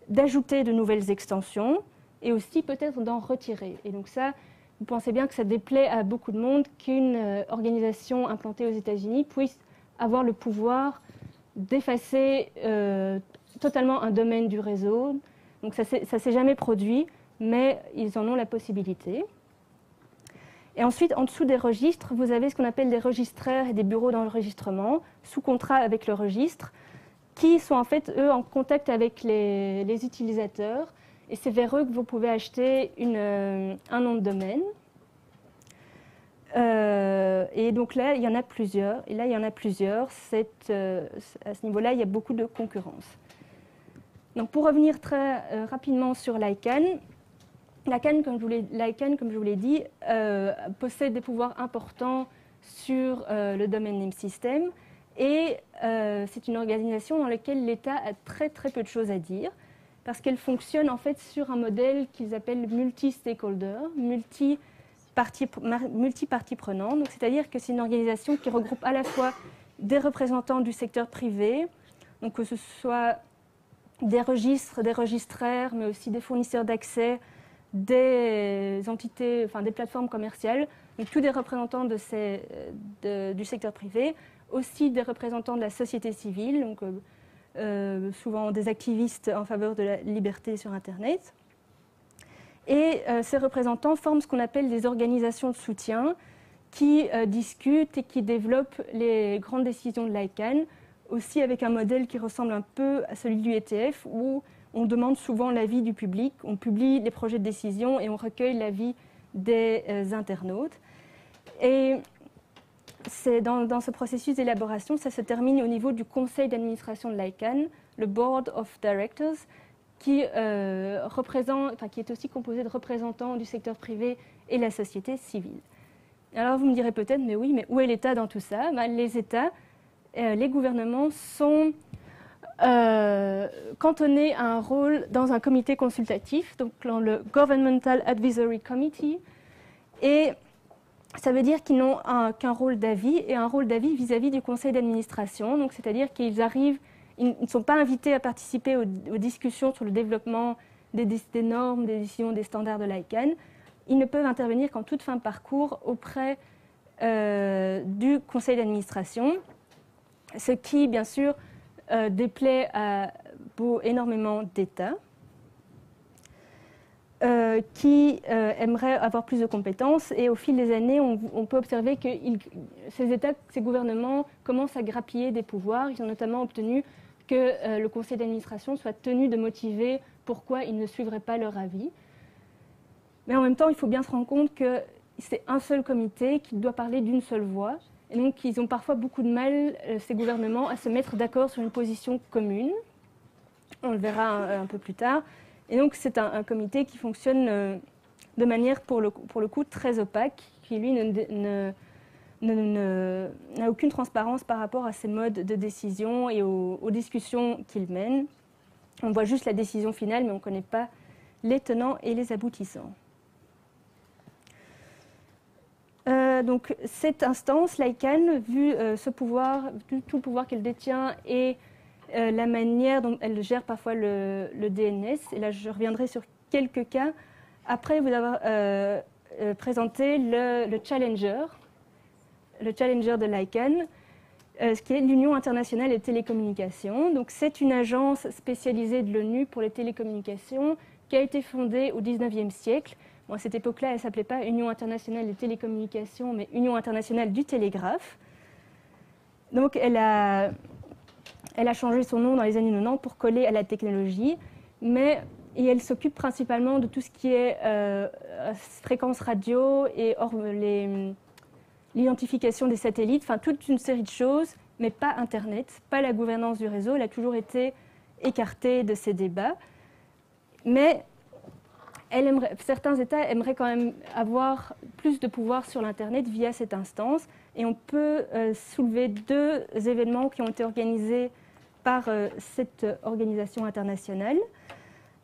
d'ajouter de nouvelles extensions et aussi peut-être d'en retirer. Et donc ça, vous pensez bien que ça déplaît à beaucoup de monde qu'une euh, organisation implantée aux États-Unis puisse avoir le pouvoir d'effacer euh, totalement un domaine du réseau. Donc ça ne s'est jamais produit, mais ils en ont la possibilité. Et ensuite, en dessous des registres, vous avez ce qu'on appelle des registraires et des bureaux d'enregistrement, sous contrat avec le registre, qui sont en fait, eux, en contact avec les, les utilisateurs. Et c'est vers eux que vous pouvez acheter une, euh, un nom de domaine. Euh, et donc là, il y en a plusieurs. Et là, il y en a plusieurs. Euh, à ce niveau-là, il y a beaucoup de concurrence. Donc pour revenir très euh, rapidement sur l'ICANN, l'ICANN, comme je vous l'ai, l'ICANN, comme je vous l'ai dit, euh, possède des pouvoirs importants sur euh, le Domain Name System, et euh, c'est une organisation dans laquelle l'État a très très peu de choses à dire, parce qu'elle fonctionne en fait sur un modèle qu'ils appellent multi-stakeholder, multi-parties multi-parties prenantes. Donc c'est-à-dire que c'est une organisation qui regroupe à la fois des représentants du secteur privé, donc que ce soit des registres, des registraires, mais aussi des fournisseurs d'accès, des entités, enfin des plateformes commerciales, donc tous des représentants de ces, de, du secteur privé, aussi des représentants de la société civile, donc euh, souvent des activistes en faveur de la liberté sur Internet. Et euh, ces représentants forment ce qu'on appelle des organisations de soutien qui euh, discutent et qui développent les grandes décisions de l'ICANN, aussi avec un modèle qui ressemble un peu à celui du E T F, où on demande souvent l'avis du public, on publie les projets de décision et on recueille l'avis des euh, internautes. Et c'est dans, dans ce processus d'élaboration, ça se termine au niveau du conseil d'administration de l'ICANN, le Board of Directors, qui, euh, représente, enfin, qui est aussi composé de représentants du secteur privé et la société civile. Alors vous me direz peut-être, mais oui, mais où est l'État dans tout ça? Ben, les États, euh, les gouvernements sont euh, cantonnés à un rôle dans un comité consultatif, donc dans le Governmental Advisory Committee, et ça veut dire qu'ils n'ont qu'un rôle d'avis, et un rôle d'avis vis-à-vis du conseil d'administration, donc c'est-à-dire qu'ils arrivent, ils ne sont pas invités à participer aux, aux discussions sur le développement des, des normes, des décisions, des standards de l'ICANN. Ils ne peuvent intervenir qu'en toute fin de parcours auprès euh, du conseil d'administration, ce qui, bien sûr, euh, déplaît à beau, énormément d'États euh, qui euh, aimeraient avoir plus de compétences. Et au fil des années, on, on peut observer que ils, ces États, ces gouvernements commencent à grappiller des pouvoirs. Ils ont notamment obtenu que euh, le conseil d'administration soit tenu de motiver pourquoi ils ne suivraient pas leur avis. Mais en même temps, il faut bien se rendre compte que c'est un seul comité qui doit parler d'une seule voix. Et donc, ils ont parfois beaucoup de mal, ces gouvernements, à se mettre d'accord sur une position commune. On le verra un, un peu plus tard. Et donc, c'est un, un comité qui fonctionne de manière, pour le, pour le coup, très opaque, qui, lui, ne, ne, n'a aucune transparence par rapport à ses modes de décision et aux, aux discussions qu'il mène. On voit juste la décision finale, mais on ne connaît pas les tenants et les aboutissants. Euh, donc, cette instance, l'ICANN, vu euh, ce pouvoir, vu tout le pouvoir qu'elle détient et euh, la manière dont elle gère parfois le, le D N S, et là je reviendrai sur quelques cas, après vous avoir euh, euh, présenté le, le challenger, le challenger de l'ICANN, euh, ce qui est l'Union internationale des télécommunications. Donc, c'est une agence spécialisée de l'ONU pour les télécommunications qui a été fondée au dix-neuvième siècle. Bon, à cette époque-là, elle ne s'appelait pas Union internationale des télécommunications, mais Union internationale du télégraphe. Donc, elle a, elle a changé son nom dans les années quatre-vingt-dix pour coller à la technologie, mais et elle s'occupe principalement de tout ce qui est euh, fréquences radio et or, les, l'identification des satellites, enfin toute une série de choses, mais pas Internet, pas la gouvernance du réseau. Elle a toujours été écartée de ces débats, mais Elle aimerait, certains États aimeraient quand même avoir plus de pouvoir sur l'Internet via cette instance. Et on peut euh, soulever deux événements qui ont été organisés par euh, cette organisation internationale.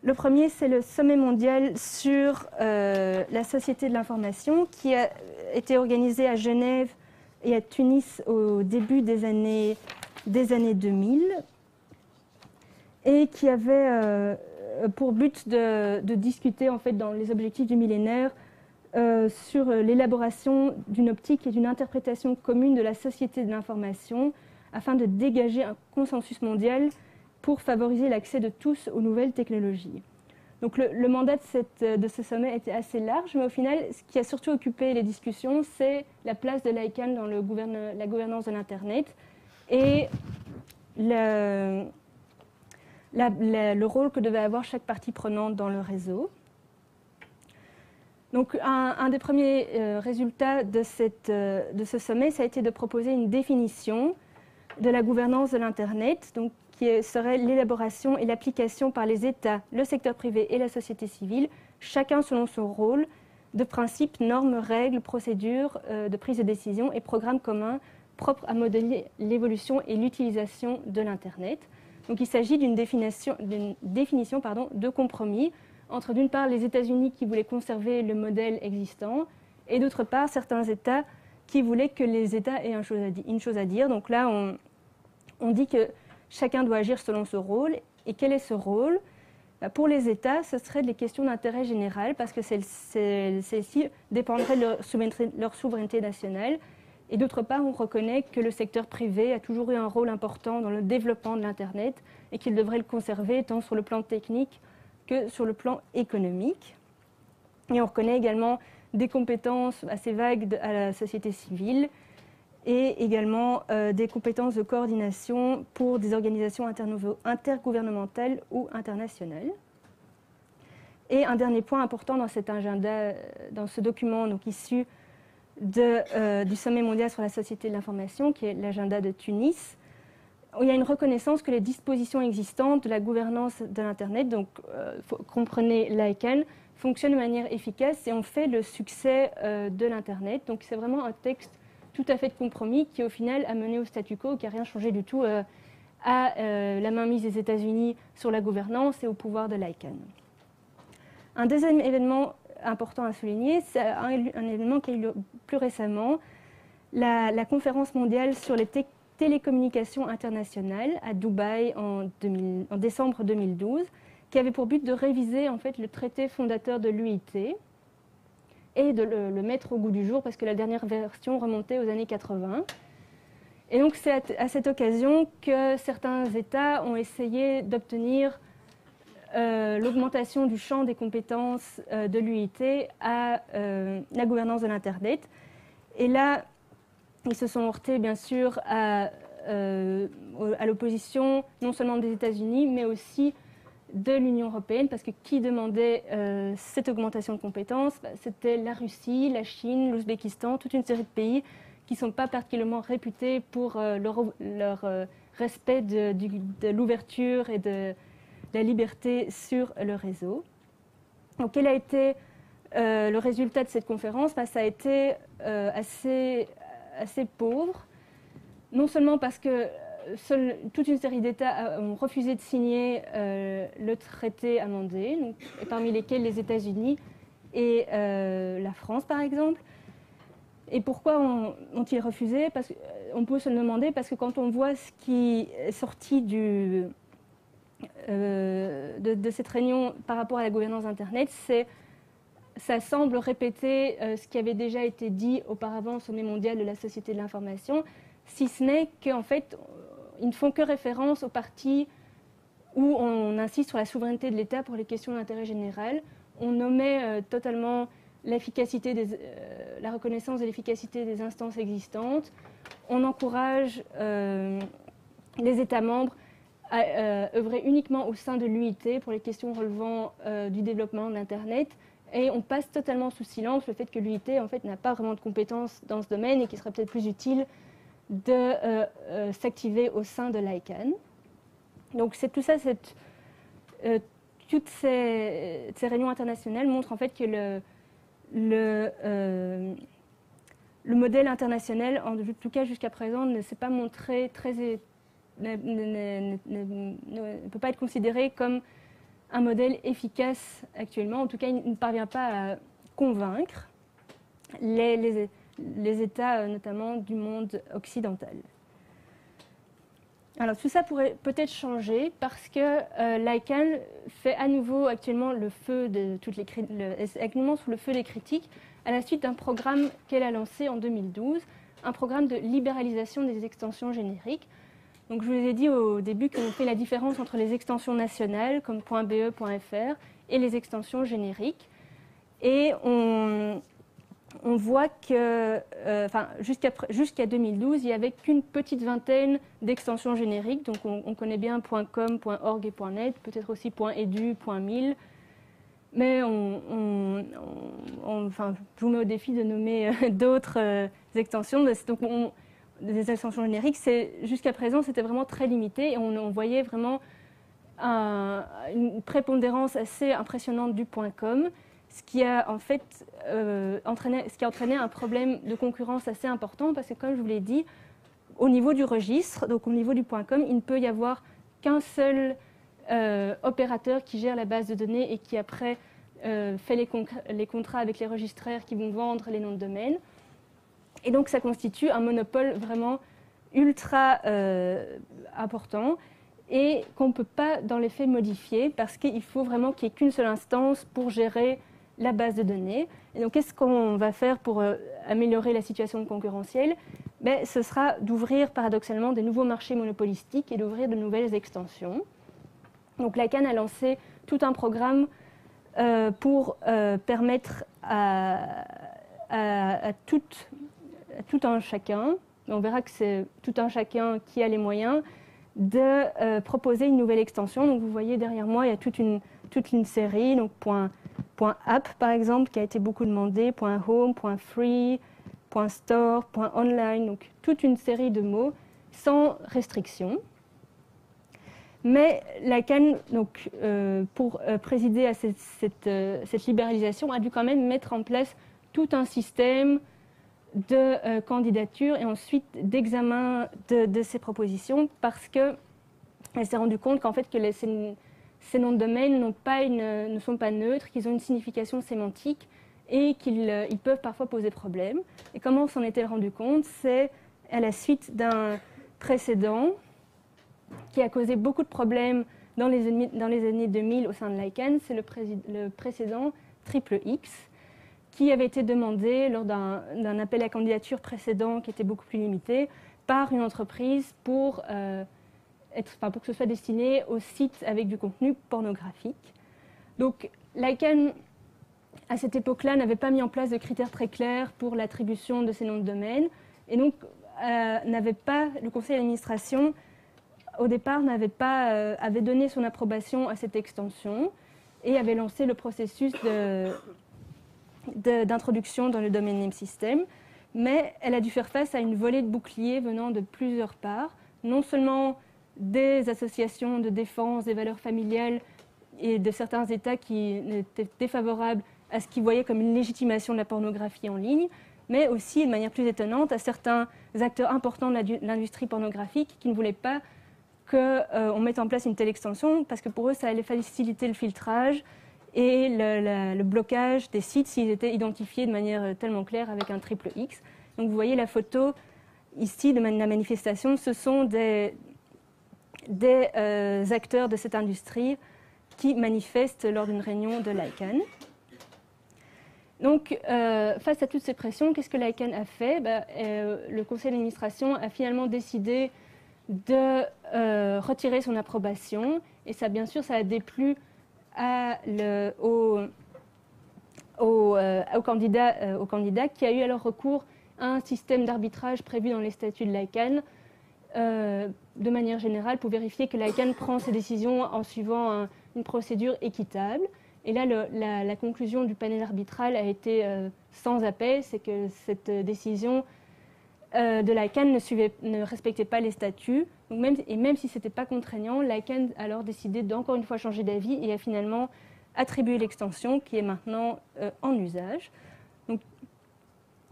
Le premier, c'est le sommet mondial sur euh, la société de l'information qui a été organisé à Genève et à Tunis au début des années, des années deux mille et qui avait... Euh, pour but de, de discuter, en fait, dans les objectifs du millénaire, euh, sur l'élaboration d'une optique et d'une interprétation commune de la société de l'information, afin de dégager un consensus mondial pour favoriser l'accès de tous aux nouvelles technologies. Donc le, le mandat de, cette, de ce sommet était assez large, mais au final, ce qui a surtout occupé les discussions, c'est la place de l'ICANN dans le gouverne, la gouvernance de l'Internet et le... La, la, le rôle que devait avoir chaque partie prenante dans le réseau. Donc, un, un des premiers euh, résultats de, cette, euh, de ce sommet, ça a été de proposer une définition de la gouvernance de l'Internet, donc, qui serait l'élaboration et l'application par les États, le secteur privé et la société civile, chacun selon son rôle, de principes, normes, règles, procédures euh, de prise de décision et programmes communs propres à modeler l'évolution et l'utilisation de l'Internet. Donc, il s'agit d'une définition, d'une définition pardon, de compromis entre, d'une part, les États-Unis qui voulaient conserver le modèle existant et, d'autre part, certains États qui voulaient que les États aient une chose à dire. Une chose à dire. Donc là, on, on dit que chacun doit agir selon ce rôle. Et quel est ce rôle? Pour les États, ce serait des questions d'intérêt général parce que celles-ci dépendraient de leur souveraineté, leur souveraineté nationale. Et d'autre part, on reconnaît que le secteur privé a toujours eu un rôle important dans le développement de l'Internet et qu'il devrait le conserver tant sur le plan technique que sur le plan économique. Et on reconnaît également des compétences assez vagues à la société civile et également euh, des compétences de coordination pour des organisations intergouvernementales ou internationales. Et un dernier point important dans cet agenda, dans ce document donc issu de, euh, du Sommet mondial sur la société de l'information, qui est l'agenda de Tunis, où il y a une reconnaissance que les dispositions existantes de la gouvernance de l'Internet, donc euh, comprenez l'ICANN, fonctionnent de manière efficace et ont fait le succès euh, de l'Internet. Donc c'est vraiment un texte tout à fait de compromis qui, au final, a mené au statu quo, qui n'a rien changé du tout euh, à euh, la mainmise des États-Unis sur la gouvernance et au pouvoir de l'ICANN. Un deuxième événement important à souligner, c'est un, un événement qui a eu lieu plus récemment, la, la conférence mondiale sur les télécommunications internationales à Dubaï en, deux mille, en décembre deux mille douze, qui avait pour but de réviser en fait, le traité fondateur de l'U I T, et de le, le mettre au goût du jour, parce que la dernière version remontait aux années quatre-vingt. Et donc c'est à, à cette occasion que certains États ont essayé d'obtenir euh, l'augmentation du champ des compétences euh, de l'U I T à euh, la gouvernance de l'Internet. Et là, ils se sont heurtés, bien sûr, à, euh, à l'opposition, non seulement des États-Unis, mais aussi de l'Union européenne, parce que qui demandait euh, cette augmentation de compétences, bah, c'était la Russie, la Chine, l'Ouzbékistan, toute une série de pays qui ne sont pas particulièrement réputés pour euh, leur, leur euh, respect de, de, de l'ouverture et de, de la liberté sur le réseau. Donc, quel a été euh, le résultat de cette conférence? Bah, ça a été euh, assez, assez pauvre, non seulement parce que Seule, toute une série d'États ont refusé de signer euh, le traité amendé, donc, et parmi lesquels les États-Unis et euh, la France, par exemple. Et pourquoi ont, ont-ils refusé? Parce que, on peut se le demander, parce que quand on voit ce qui est sorti du, euh, de, de cette réunion par rapport à la gouvernance d'Internet, c'est, ça semble répéter euh, ce qui avait déjà été dit auparavant au Sommet mondial de la Société de l'information, si ce n'est qu'en fait, ils ne font que référence aux parties où on insiste sur la souveraineté de l'État pour les questions d'intérêt général. On omet euh, totalement l'efficacité des, euh, la reconnaissance de l'efficacité des instances existantes. On encourage euh, les États membres à euh, œuvrer uniquement au sein de l'U I T pour les questions relevant euh, du développement de l'Internet. Et on passe totalement sous silence le fait que l'U I T en fait, n'a pas vraiment de compétences dans ce domaine et qu'il serait peut-être plus utile de euh, euh, s'activer au sein de l'ICANN. Donc c'est tout ça, cette, euh, toutes ces, ces réunions internationales montrent en fait que le, le, euh, le modèle international, en tout cas jusqu'à présent, ne s'est pas montré très, ne, ne, ne, ne, ne peut pas être considéré comme un modèle efficace actuellement. En tout cas, il ne parvient pas à convaincre les, les les États, notamment du monde occidental. Alors tout ça pourrait peut-être changer parce que euh, l'ICANN fait à nouveau actuellement le feu de toutes les le, actuellement sous le feu des critiques à la suite d'un programme qu'elle a lancé en deux mille douze, un programme de libéralisation des extensions génériques. Donc je vous ai dit au début qu'on fait la différence entre les extensions nationales comme .be, .fr et les extensions génériques, et on On voit que euh, enfin, jusqu'à jusqu'à deux mille douze, il n'y avait qu'une petite vingtaine d'extensions génériques. Donc on, on connaît bien .com, .org et .net, peut-être aussi .edu, .mil. Mais on, on, on, on, enfin, je vous mets au défi de nommer euh, d'autres euh, extensions. Donc on, des extensions génériques, jusqu'à présent, c'était vraiment très limité. Et on, on voyait vraiment un, une prépondérance assez impressionnante du .com. Ce qui a en fait euh, entraîné, ce qui a entraîné un problème de concurrence assez important parce que, comme je vous l'ai dit, au niveau du registre, donc au niveau du .com, il ne peut y avoir qu'un seul euh, opérateur qui gère la base de données et qui après euh, fait les, les contrats avec les registraires qui vont vendre les noms de domaine. Et donc ça constitue un monopole vraiment ultra euh, important. et qu'on ne peut pas, dans les faits, modifier parce qu'il faut vraiment qu'il n'y ait qu'une seule instance pour gérer la base de données. Et donc, qu'est-ce qu'on va faire pour euh, améliorer la situation concurrentielle? Ben, ce sera d'ouvrir, paradoxalement, des nouveaux marchés monopolistiques et d'ouvrir de nouvelles extensions. Donc, la CANN a lancé tout un programme euh, pour euh, permettre à, à, à, tout, à tout un chacun, on verra que c'est tout un chacun qui a les moyens, de euh, proposer une nouvelle extension. Donc, vous voyez derrière moi, il y a toute une, toute une série, donc point, point app par exemple, qui a été beaucoup demandé, point home, point free, point store, point online, donc toute une série de mots sans restriction. Mais la CANN, donc, euh, pour euh, présider à cette, cette, euh, cette libéralisation, a dû quand même mettre en place tout un système de euh, candidature et ensuite d'examen de, de ces propositions, parce qu'elle s'est rendue compte qu'en fait que les, ces, ces noms de domaine n'ont pas une, ne sont pas neutres, qu'ils ont une signification sémantique et qu'ils euh, ils peuvent parfois poser problème. Et comment s'en est-elle rendue compte? C'est à la suite d'un précédent qui a causé beaucoup de problèmes dans les, dans les années deux mille au sein de l'ICANN, c'est le, pré, le précédent triple X, qui avait été demandé lors d'un appel à candidature précédent qui était beaucoup plus limité par une entreprise pour, euh, être, enfin, pour que ce soit destiné aux sites avec du contenu pornographique. Donc l'ICANN, à cette époque-là, n'avait pas mis en place de critères très clairs pour l'attribution de ces noms de domaine, et donc euh, n'avait pas, le conseil d'administration, au départ, n'avait pas, euh, avait donné son approbation à cette extension et avait lancé le processus de... d'introduction dans le Domain Name System, mais elle a dû faire face à une volée de boucliers venant de plusieurs parts, non seulement des associations de défense des valeurs familiales et de certains États qui étaient défavorables à ce qu'ils voyaient comme une légitimation de la pornographie en ligne, mais aussi, de manière plus étonnante, à certains acteurs importants de l'industrie pornographique qui ne voulaient pas qu'on euh, mette en place une telle extension, parce que pour eux, ça allait faciliter le filtrage et le, la, le blocage des sites s'ils étaient identifiés de manière tellement claire avec un triple X. Donc vous voyez la photo ici de la manifestation, ce sont des, des euh, acteurs de cette industrie qui manifestent lors d'une réunion de l'ICANN. Donc euh, face à toutes ces pressions, qu'est-ce que l'ICANN a fait? Bah, euh, le conseil d'administration a finalement décidé de euh, retirer son approbation, et ça, bien sûr, ça a déplu à le, au, au, euh, au, candidat, euh, au candidat qui a eu alors recours à un système d'arbitrage prévu dans les statuts de l'ICANN euh, de manière générale pour vérifier que l'ICANN prend ses décisions en suivant un, une procédure équitable. Et là, le, la, la conclusion du panel arbitral a été euh, sans appel, c'est que cette décision euh, de l'ICANN ne, suivait, ne respectait pas les statuts. Donc même, et même si ce n'était pas contraignant, l'ICANN a alors décidé d'encore une fois changer d'avis et a finalement attribué l'extension qui est maintenant euh, en usage.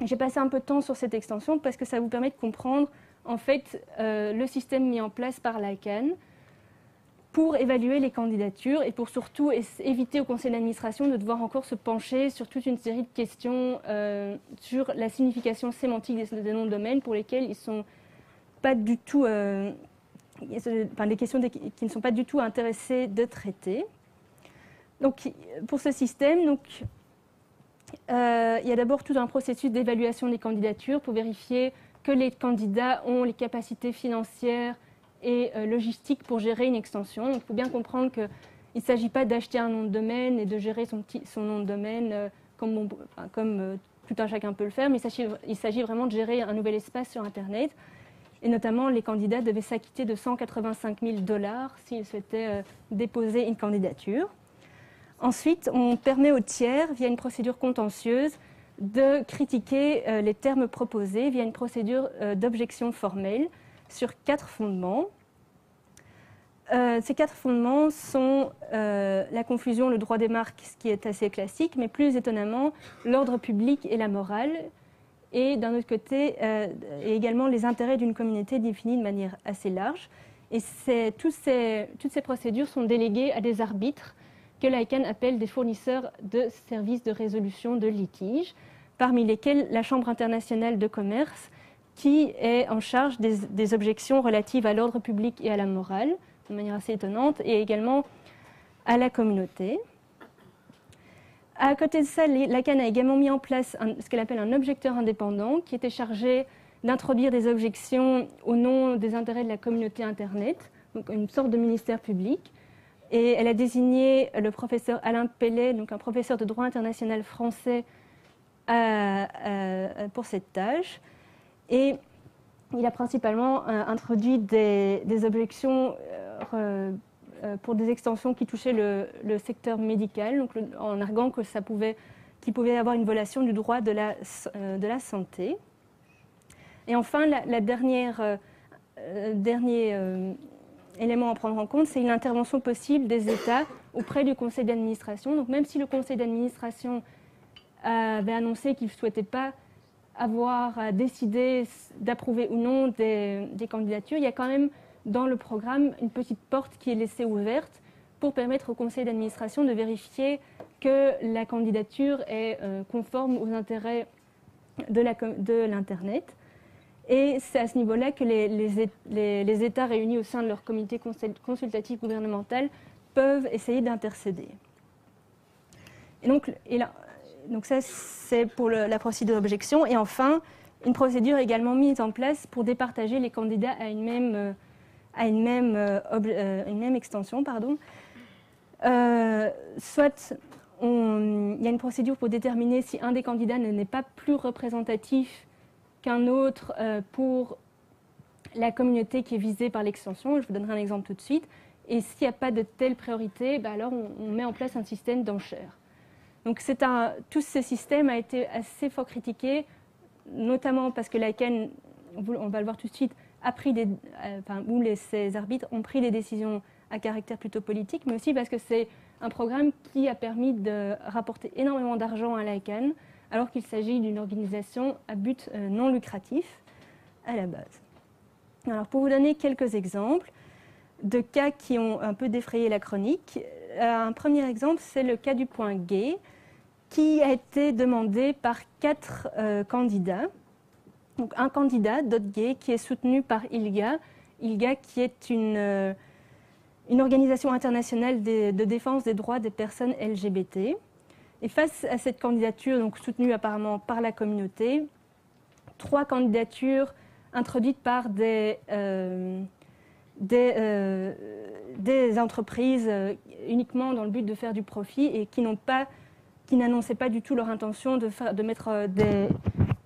J'ai passé un peu de temps sur cette extension parce que ça vous permet de comprendre en fait, euh, le système mis en place par l'ICANN pour évaluer les candidatures et pour surtout éviter au conseil d'administration de devoir encore se pencher sur toute une série de questions euh, sur la signification sémantique des, des noms de domaine pour lesquels ils sont pas du tout... Euh, Enfin, des questions qui ne sont pas du tout intéressées de traiter. Donc, pour ce système, donc, euh, il y a d'abord tout un processus d'évaluation des candidatures pour vérifier que les candidats ont les capacités financières et euh, logistiques pour gérer une extension. Il faut bien comprendre qu'il ne s'agit pas d'acheter un nom de domaine et de gérer son, petit, son nom de domaine euh, comme, on, enfin, comme euh, tout un chacun peut le faire, mais il s'agit, il s'agit vraiment de gérer un nouvel espace sur Internet. Et notamment, les candidats devaient s'acquitter de cent quatre-vingt-cinq mille dollars s'ils souhaitaient euh, déposer une candidature. Ensuite, on permet aux tiers, via une procédure contentieuse, de critiquer euh, les termes proposés via une procédure euh, d'objection formelle sur quatre fondements. Euh, ces quatre fondements sont euh, la confusion, le droit des marques, ce qui est assez classique, mais plus étonnamment, l'ordre public et la morale. Et d'un autre côté, euh, et également les intérêts d'une communauté définis de manière assez large. Et tous ces, toutes ces procédures sont déléguées à des arbitres que l'ICANN appelle des fournisseurs de services de résolution de litiges, parmi lesquels la Chambre internationale de commerce, qui est en charge des, des objections relatives à l'ordre public et à la morale, de manière assez étonnante, et également à la communauté. À côté de ça, la CANN a également mis en place un, ce qu'elle appelle un objecteur indépendant, qui était chargé d'introduire des objections au nom des intérêts de la communauté Internet, donc une sorte de ministère public. Et elle a désigné le professeur Alain Pellet, donc un professeur de droit international français, à, à, pour cette tâche. Et il a principalement euh, introduit des, des objections euh, euh, pour des extensions qui touchaient le, le secteur médical, donc le, en arguant que ça pouvait, qu'il pouvait y avoir une violation du droit de la, euh, de la santé. Et enfin, la, la dernière, euh, dernier euh, élément à prendre en compte, c'est l'intervention possible des États auprès du conseil d'administration. Donc même si le conseil d'administration avait annoncé qu'il ne souhaitait pas avoir décidé d'approuver ou non des, des candidatures, il y a quand même dans le programme une petite porte qui est laissée ouverte pour permettre au conseil d'administration de vérifier que la candidature est euh, conforme aux intérêts de l'Internet. Et c'est à ce niveau-là que les, les, les, les États réunis au sein de leur comité consultatif gouvernemental peuvent essayer d'intercéder. Et donc, et là, donc ça, c'est pour le, la procédure d'objection. Et enfin, une procédure également mise en place pour départager les candidats à une même, à une même, euh, une même extension. Pardon. Euh, soit on, il y a une procédure pour déterminer si un des candidats n'est pas plus représentatif qu'un autre euh, pour la communauté qui est visée par l'extension. Je vous donnerai un exemple tout de suite. Et s'il n'y a pas de telle priorité, bah alors on, on met en place un système d'enchères. Donc c'est un, tout ce système a été assez fort critiqué, notamment parce que la CANN, on va le voir tout de suite, a pris des, euh, enfin, où les, ses arbitres ont pris des décisions à caractère plutôt politique, mais aussi parce que c'est un programme qui a permis de rapporter énormément d'argent à la CANN, alors qu'il s'agit d'une organisation à but non lucratif à la base. Alors, pour vous donner quelques exemples de cas qui ont un peu défrayé la chronique, un premier exemple, c'est le cas du point gay, qui a été demandé par quatre euh, candidats. Donc, un candidat, DotGay, qui est soutenu par ILGA, ILGA qui est une, euh, une organisation internationale de, de défense des droits des personnes L G B T. Et face à cette candidature, donc soutenue apparemment par la communauté, trois candidatures introduites par des, euh, des, euh, des entreprises uniquement dans le but de faire du profit et qui n'ont pas, qui n'annonçaient pas du tout leur intention de, faire, de mettre des,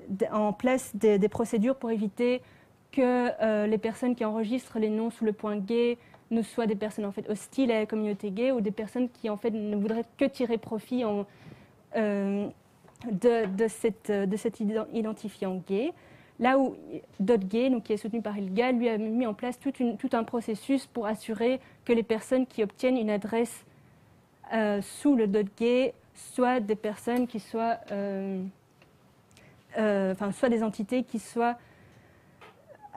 des, en place des, des procédures pour éviter que euh, les personnes qui enregistrent les noms sous le point gay ne soient des personnes en fait hostiles à la communauté gay ou des personnes qui en fait ne voudraient que tirer profit en, euh, de, de, cette, de cet identifiant gay. Là où DotGay, donc qui est soutenu par ILGA, lui a mis en place tout, une, tout un processus pour assurer que les personnes qui obtiennent une adresse euh, sous le DotGay soient des personnes qui soient, euh, euh, enfin, soit des entités qui soient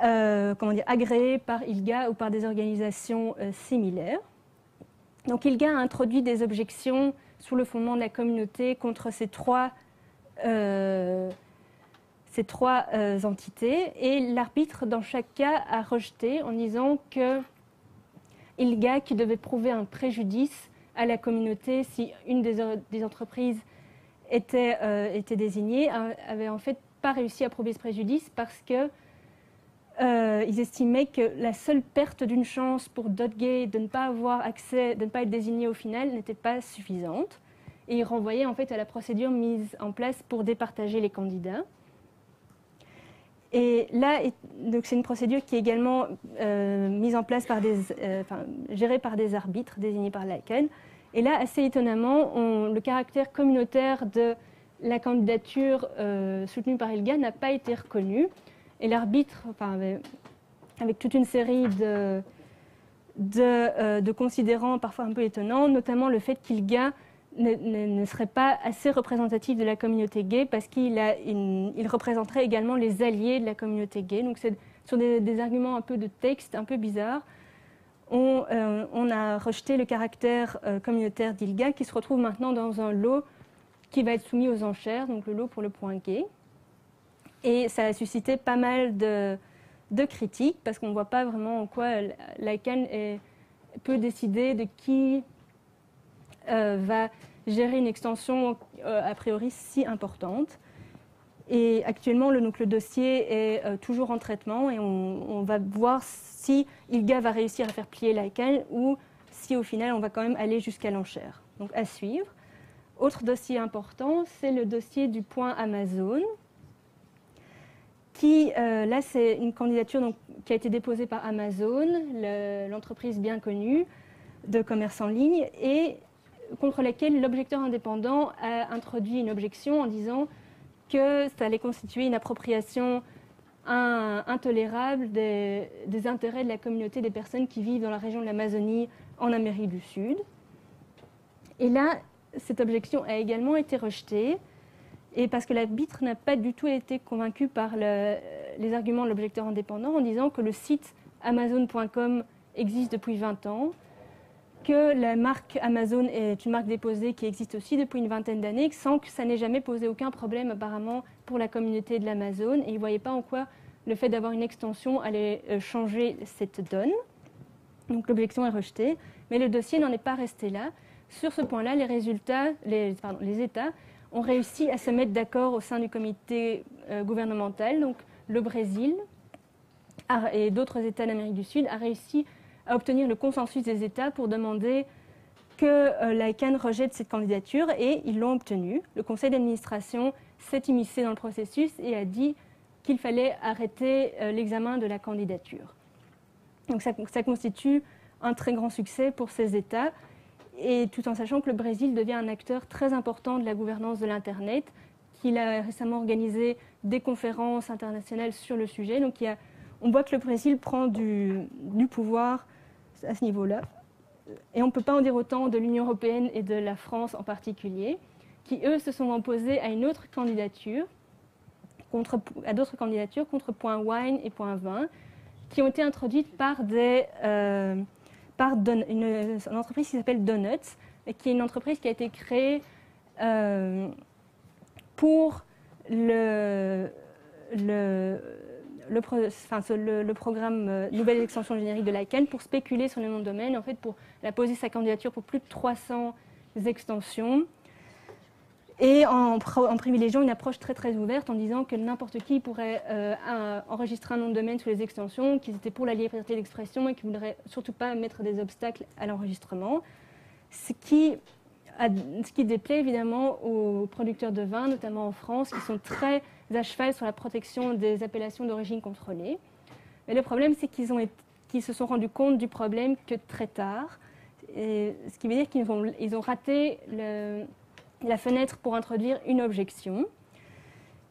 Euh, comment dire, agréés par ILGA ou par des organisations euh, similaires. Donc ILGA a introduit des objections sur le fondement de la communauté contre ces trois, euh, ces trois euh, entités, et l'arbitre dans chaque cas a rejeté en disant que ILGA, qui devait prouver un préjudice à la communauté si une des, des entreprises était, euh, était désignée, avait en fait pas réussi à prouver ce préjudice parce que Euh, ils estimaient que la seule perte d'une chance pour DotGay de ne pas avoir accès, de ne pas être désigné au final, n'était pas suffisante. Et ils renvoyaient en fait à la procédure mise en place pour départager les candidats. Et là, c'est une procédure qui est également euh, mise en place par des, euh, enfin, gérée par des arbitres désignés par la CANN. Et là, assez étonnamment, on, le caractère communautaire de la candidature euh, soutenue par ILGA n'a pas été reconnu. Et l'arbitre, enfin, avec, avec toute une série de, de, euh, de considérants parfois un peu étonnants, notamment le fait qu'ILGA ne, ne, ne serait pas assez représentatif de la communauté gay parce qu'il il représenterait également les alliés de la communauté gay. Donc c'est sur des, des arguments un peu de texte, un peu bizarres, on, euh, on a rejeté le caractère euh, communautaire d'ILGA qui se retrouve maintenant dans un lot qui va être soumis aux enchères, donc le lot pour le point gay. Et ça a suscité pas mal de, de critiques, parce qu'on ne voit pas vraiment en quoi la CANN est, peut décider de qui euh, va gérer une extension euh, a priori si importante. Et actuellement, le, donc, le dossier est euh, toujours en traitement et on, on va voir si I L G A va réussir à faire plier l'ICANN ou si au final on va quand même aller jusqu'à l'enchère. Donc à suivre. Autre dossier important, c'est le dossier du point Amazon, qui, euh, là, c'est une candidature donc, qui a été déposée par Amazon, le, l'entreprise bien connue de commerce en ligne, et contre laquelle l'objecteur indépendant a introduit une objection en disant que ça allait constituer une appropriation un, intolérable des, des intérêts de la communauté des personnes qui vivent dans la région de l'Amazonie en Amérique du Sud. Et là, cette objection a également été rejetée, et parce que l'arbitre n'a pas du tout été convaincu par le, les arguments de l'objecteur indépendant en disant que le site amazon point com existe depuis vingt ans, que la marque Amazon est une marque déposée qui existe aussi depuis une vingtaine d'années, sans que ça n'ait jamais posé aucun problème apparemment pour la communauté de l'Amazon, et il ne voyait pas en quoi le fait d'avoir une extension allait changer cette donne. Donc l'objection est rejetée, mais le dossier n'en est pas resté là. Sur ce point-là, les, résultats, les, pardon, les États ont réussi à se mettre d'accord au sein du comité euh, gouvernemental. Donc, le Brésil a, et d'autres États d'Amérique du Sud a réussi à obtenir le consensus des États pour demander que euh, l'ICANN rejette cette candidature, et ils l'ont obtenu. Le conseil d'administration s'est immiscé dans le processus et a dit qu'il fallait arrêter euh, l'examen de la candidature. Donc, ça, ça constitue un très grand succès pour ces États. Et tout en sachant que le Brésil devient un acteur très important de la gouvernance de l'Internet, qu'il a récemment organisé des conférences internationales sur le sujet. Donc il y a, on voit que le Brésil prend du, du pouvoir à ce niveau-là. Et on ne peut pas en dire autant de l'Union européenne et de la France en particulier, qui, eux, se sont opposés à une autre candidature, contre, à d'autres candidatures contre Point Wine et Point Vin, qui ont été introduites par des... Euh, par une, une entreprise qui s'appelle Donuts, et qui est une entreprise qui a été créée euh, pour le, le, le, pro, enfin, le, le programme euh, Nouvelle Extension Générique de l'ICANN pour spéculer sur le nom de domaine. En fait, pour, elle a posé sa candidature pour plus de trois cents extensions et en, en privilégiant une approche très, très ouverte en disant que n'importe qui pourrait euh, un, enregistrer un nom de domaine sous les extensions, qu'ils étaient pour la liberté d'expression et qu'ils ne voudraient surtout pas mettre des obstacles à l'enregistrement. Ce qui, a, ce qui déplaît évidemment aux producteurs de vin, notamment en France, qui sont très à cheval sur la protection des appellations d'origine contrôlée. Mais le problème, c'est qu'ils ont, qu'ils se sont rendus compte du problème que très tard. Et ce qui veut dire qu'ils ont, ils ont raté le... la fenêtre pour introduire une objection.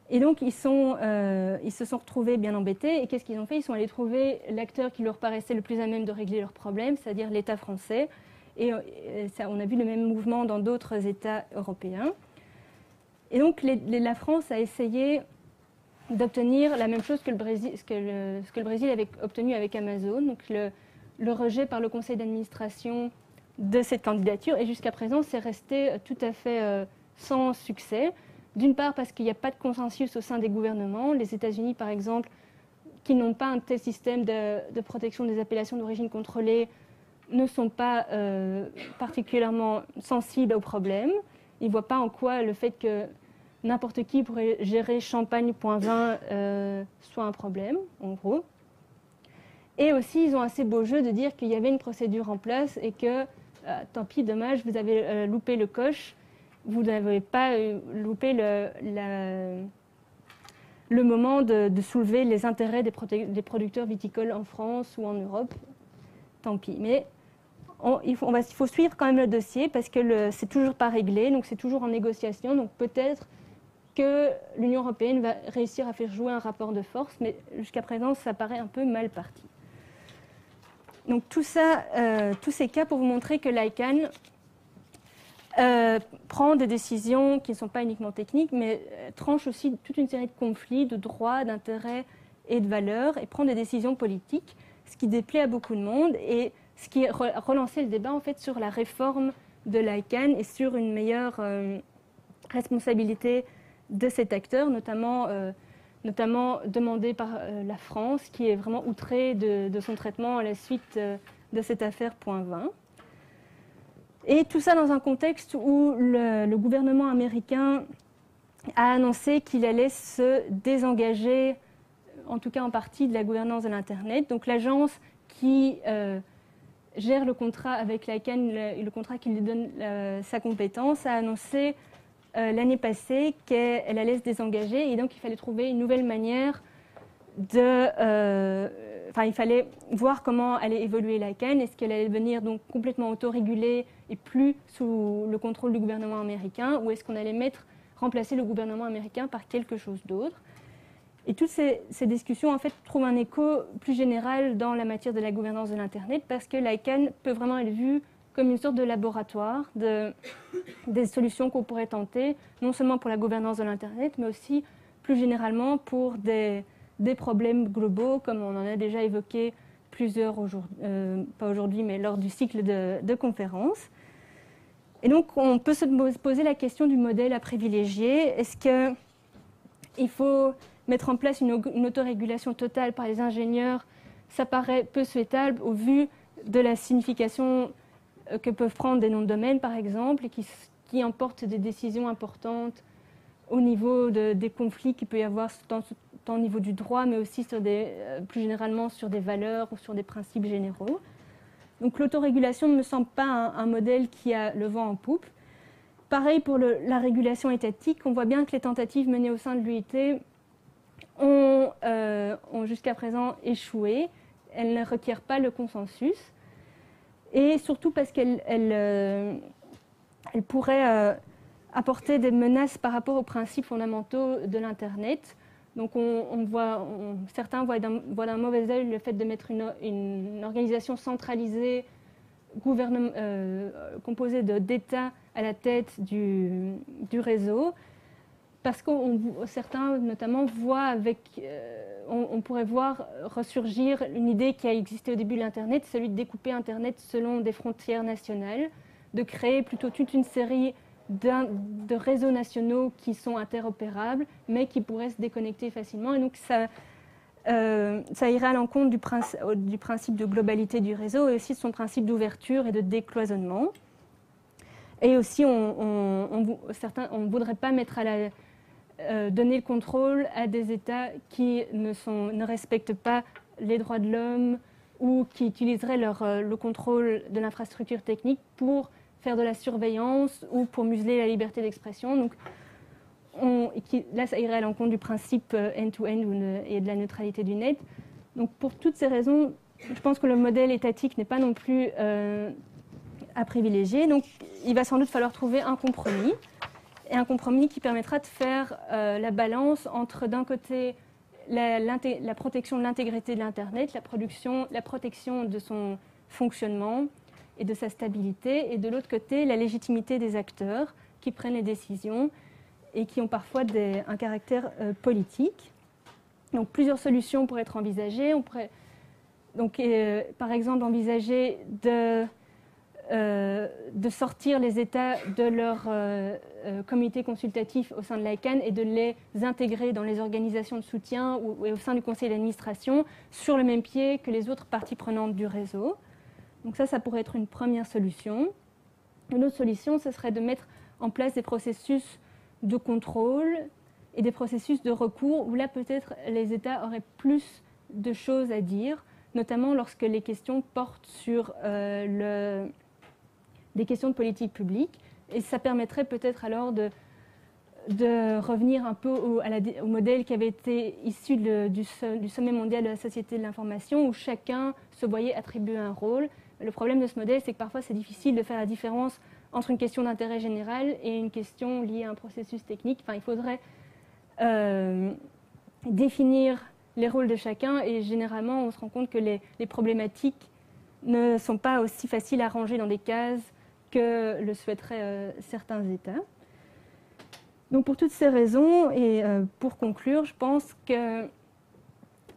Et donc, ils, sont, euh, ils se sont retrouvés bien embêtés. Et qu'est-ce qu'ils ont fait? Ils sont allés trouver l'acteur qui leur paraissait le plus à même de régler leurs problèmes, c'est-à-dire l'État français. Et ça, on a vu le même mouvement dans d'autres États européens. Et donc, les, les, la France a essayé d'obtenir la même chose que le Brésil, que le, ce que le Brésil avait obtenu avec Amazon, donc le, le rejet par le conseil d'administration de cette candidature, et jusqu'à présent c'est resté tout à fait euh, sans succès, d'une part parce qu'il n'y a pas de consensus au sein des gouvernements, les États-Unis par exemple, qui n'ont pas un tel système de, de protection des appellations d'origine contrôlée, ne sont pas euh, particulièrement sensibles au problème, ils ne voient pas en quoi le fait que n'importe qui pourrait gérer champagne point vin euh, soit un problème, en gros. Et aussi, ils ont assez beau jeu de dire qu'il y avait une procédure en place et que, euh, tant pis, dommage, vous avez euh, loupé le coche, vous n'avez pas euh, loupé le, la, le moment de, de soulever les intérêts des, prote- des producteurs viticoles en France ou en Europe, tant pis. Mais on, il, faut, on va, il faut suivre quand même le dossier parce que le, c'est toujours pas réglé, donc c'est toujours en négociation, donc peut-être que l'Union européenne va réussir à faire jouer un rapport de force, mais jusqu'à présent, ça paraît un peu mal parti. Donc tout ça, euh, tous ces cas pour vous montrer que l'ICANN euh, prend des décisions qui ne sont pas uniquement techniques, mais euh, tranche aussi toute une série de conflits, de droits, d'intérêts et de valeurs, et prend des décisions politiques, ce qui déplaît à beaucoup de monde, et ce qui a relancé le débat en fait, sur la réforme de l'ICANN et sur une meilleure euh, responsabilité de cet acteur, notamment... Euh, notamment demandé par euh, la France, qui est vraiment outrée de, de son traitement à la suite euh, de cette affaire point vingt. Et tout ça dans un contexte où le, le gouvernement américain a annoncé qu'il allait se désengager, en tout cas en partie, de la gouvernance de l'Internet. Donc l'agence qui euh, gère le contrat avec l'ICANN, le, le contrat qui lui donne euh, sa compétence, a annoncé euh, l'année passée qu'elle allait se désengager. Et donc il fallait trouver une nouvelle manière de... Euh, Enfin, il fallait voir comment allait évoluer l'ICANN. Est-ce qu'elle allait devenir donc complètement autorégulée et plus sous le contrôle du gouvernement américain, ou est-ce qu'on allait mettre, remplacer le gouvernement américain par quelque chose d'autre? Et toutes ces, ces discussions en fait, trouvent un écho plus général dans la matière de la gouvernance de l'Internet, parce que l'ICANN peut vraiment être vue comme une sorte de laboratoire de, des solutions qu'on pourrait tenter, non seulement pour la gouvernance de l'Internet, mais aussi plus généralement pour des... des problèmes globaux, comme on en a déjà évoqué plusieurs, aujourd'hui, euh, pas aujourd'hui, mais lors du cycle de, de conférences. Et donc, on peut se poser la question du modèle à privilégier. Est-ce qu'il faut mettre en place une, une autorégulation totale par les ingénieurs? Ça paraît peu souhaitable au vu de la signification que peuvent prendre des noms de domaine, par exemple, et qui, qui emportent des décisions importantes au niveau de, des conflits qu'il peut y avoir tant, tant au niveau du droit, mais aussi sur des, plus généralement sur des valeurs ou sur des principes généraux. Donc l'autorégulation ne me semble pas un, un modèle qui a le vent en poupe. Pareil pour le, la régulation étatique, on voit bien que les tentatives menées au sein de l'U I T ont, euh, ont jusqu'à présent échoué. Elles ne requièrent pas le consensus. Et surtout parce qu'elles elles, euh, elles pourraient... Euh, apporter des menaces par rapport aux principes fondamentaux de l'Internet. Donc, on, on voit, on, certains voient d'un, voient d'un mauvais œil le fait de mettre une, une organisation centralisée, euh, composée de, d'États à la tête du, du réseau, parce que certains, notamment, voient avec, euh, on, on pourrait voir ressurgir une idée qui a existé au début de l'Internet, celui de découper Internet selon des frontières nationales, de créer plutôt toute une série de réseaux nationaux qui sont interopérables, mais qui pourraient se déconnecter facilement. Et donc, ça, euh, ça irait à l'encontre du, princi- du principe de globalité du réseau et aussi de son principe d'ouverture et de décloisonnement. Et aussi, on ne voudrait pas mettre à la, euh, donner le contrôle à des États qui ne, sont, ne respectent pas les droits de l'homme ou qui utiliseraient leur, euh, le contrôle de l'infrastructure technique pour faire de la surveillance ou pour museler la liberté d'expression. Donc, on, là, ça irait à l'encontre du principe end-to-end et de la neutralité du net. Donc, pour toutes ces raisons, je pense que le modèle étatique n'est pas non plus euh, à privilégier. Donc, il va sans doute falloir trouver un compromis, et un compromis qui permettra de faire euh, la balance entre, d'un côté, la, la protection de l'intégrité de l'Internet, la, production, la protection de son fonctionnement, et de sa stabilité, et de l'autre côté, la légitimité des acteurs qui prennent les décisions et qui ont parfois des, un caractère euh, politique. Donc, plusieurs solutions pourraient être envisagées. On pourrait, donc, euh, par exemple, envisager de, euh, de sortir les États de leur euh, euh, comité consultatif au sein de l'ICANN et de les intégrer dans les organisations de soutien ou, et au sein du conseil d'administration sur le même pied que les autres parties prenantes du réseau. Donc ça, ça pourrait être une première solution. Une autre solution, ce serait de mettre en place des processus de contrôle et des processus de recours où là, peut-être, les États auraient plus de choses à dire, notamment lorsque les questions portent sur euh, le... des questions de politique publique. Et ça permettrait peut-être alors de, de revenir un peu au, à la, au modèle qui avait été issu de, du, du sommet mondial de la société de l'information, où chacun se voyait attribuer un rôle. Le problème de ce modèle, c'est que parfois, c'est difficile de faire la différence entre une question d'intérêt général et une question liée à un processus technique. Enfin, il faudrait euh, définir les rôles de chacun et généralement, on se rend compte que les, les problématiques ne sont pas aussi faciles à ranger dans des cases que le souhaiteraient euh, certains États. Donc, pour toutes ces raisons et euh, pour conclure, je pense que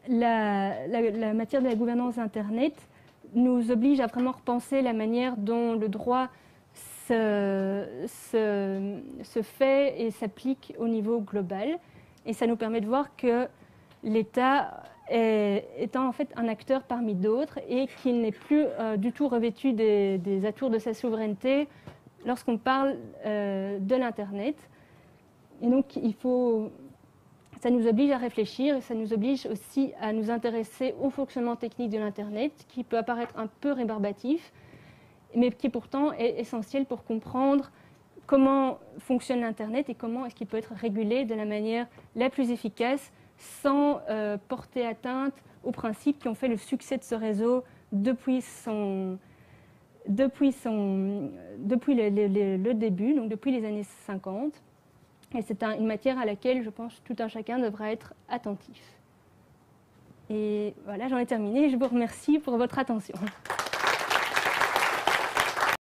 la, la, la matière de la gouvernance d'Internet nous oblige à vraiment repenser la manière dont le droit se, se, se fait et s'applique au niveau global. Et ça nous permet de voir que l'État est, étant en fait un acteur parmi d'autres et qu'il n'est plus euh, du tout revêtu des, des atours de sa souveraineté lorsqu'on parle euh, de l'Internet. Et donc, il faut, ça nous oblige à réfléchir et ça nous oblige aussi à nous intéresser au fonctionnement technique de l'Internet, qui peut apparaître un peu rébarbatif, mais qui pourtant est essentiel pour comprendre comment fonctionne l'Internet et comment est-ce qu'il peut être régulé de la manière la plus efficace sans euh, porter atteinte aux principes qui ont fait le succès de ce réseau depuis, son, depuis, son, depuis le, le, le début, donc depuis les années cinquante. Et c'est un, une matière à laquelle, je pense, tout un chacun devra être attentif. Et voilà, j'en ai terminé. Je vous remercie pour votre attention.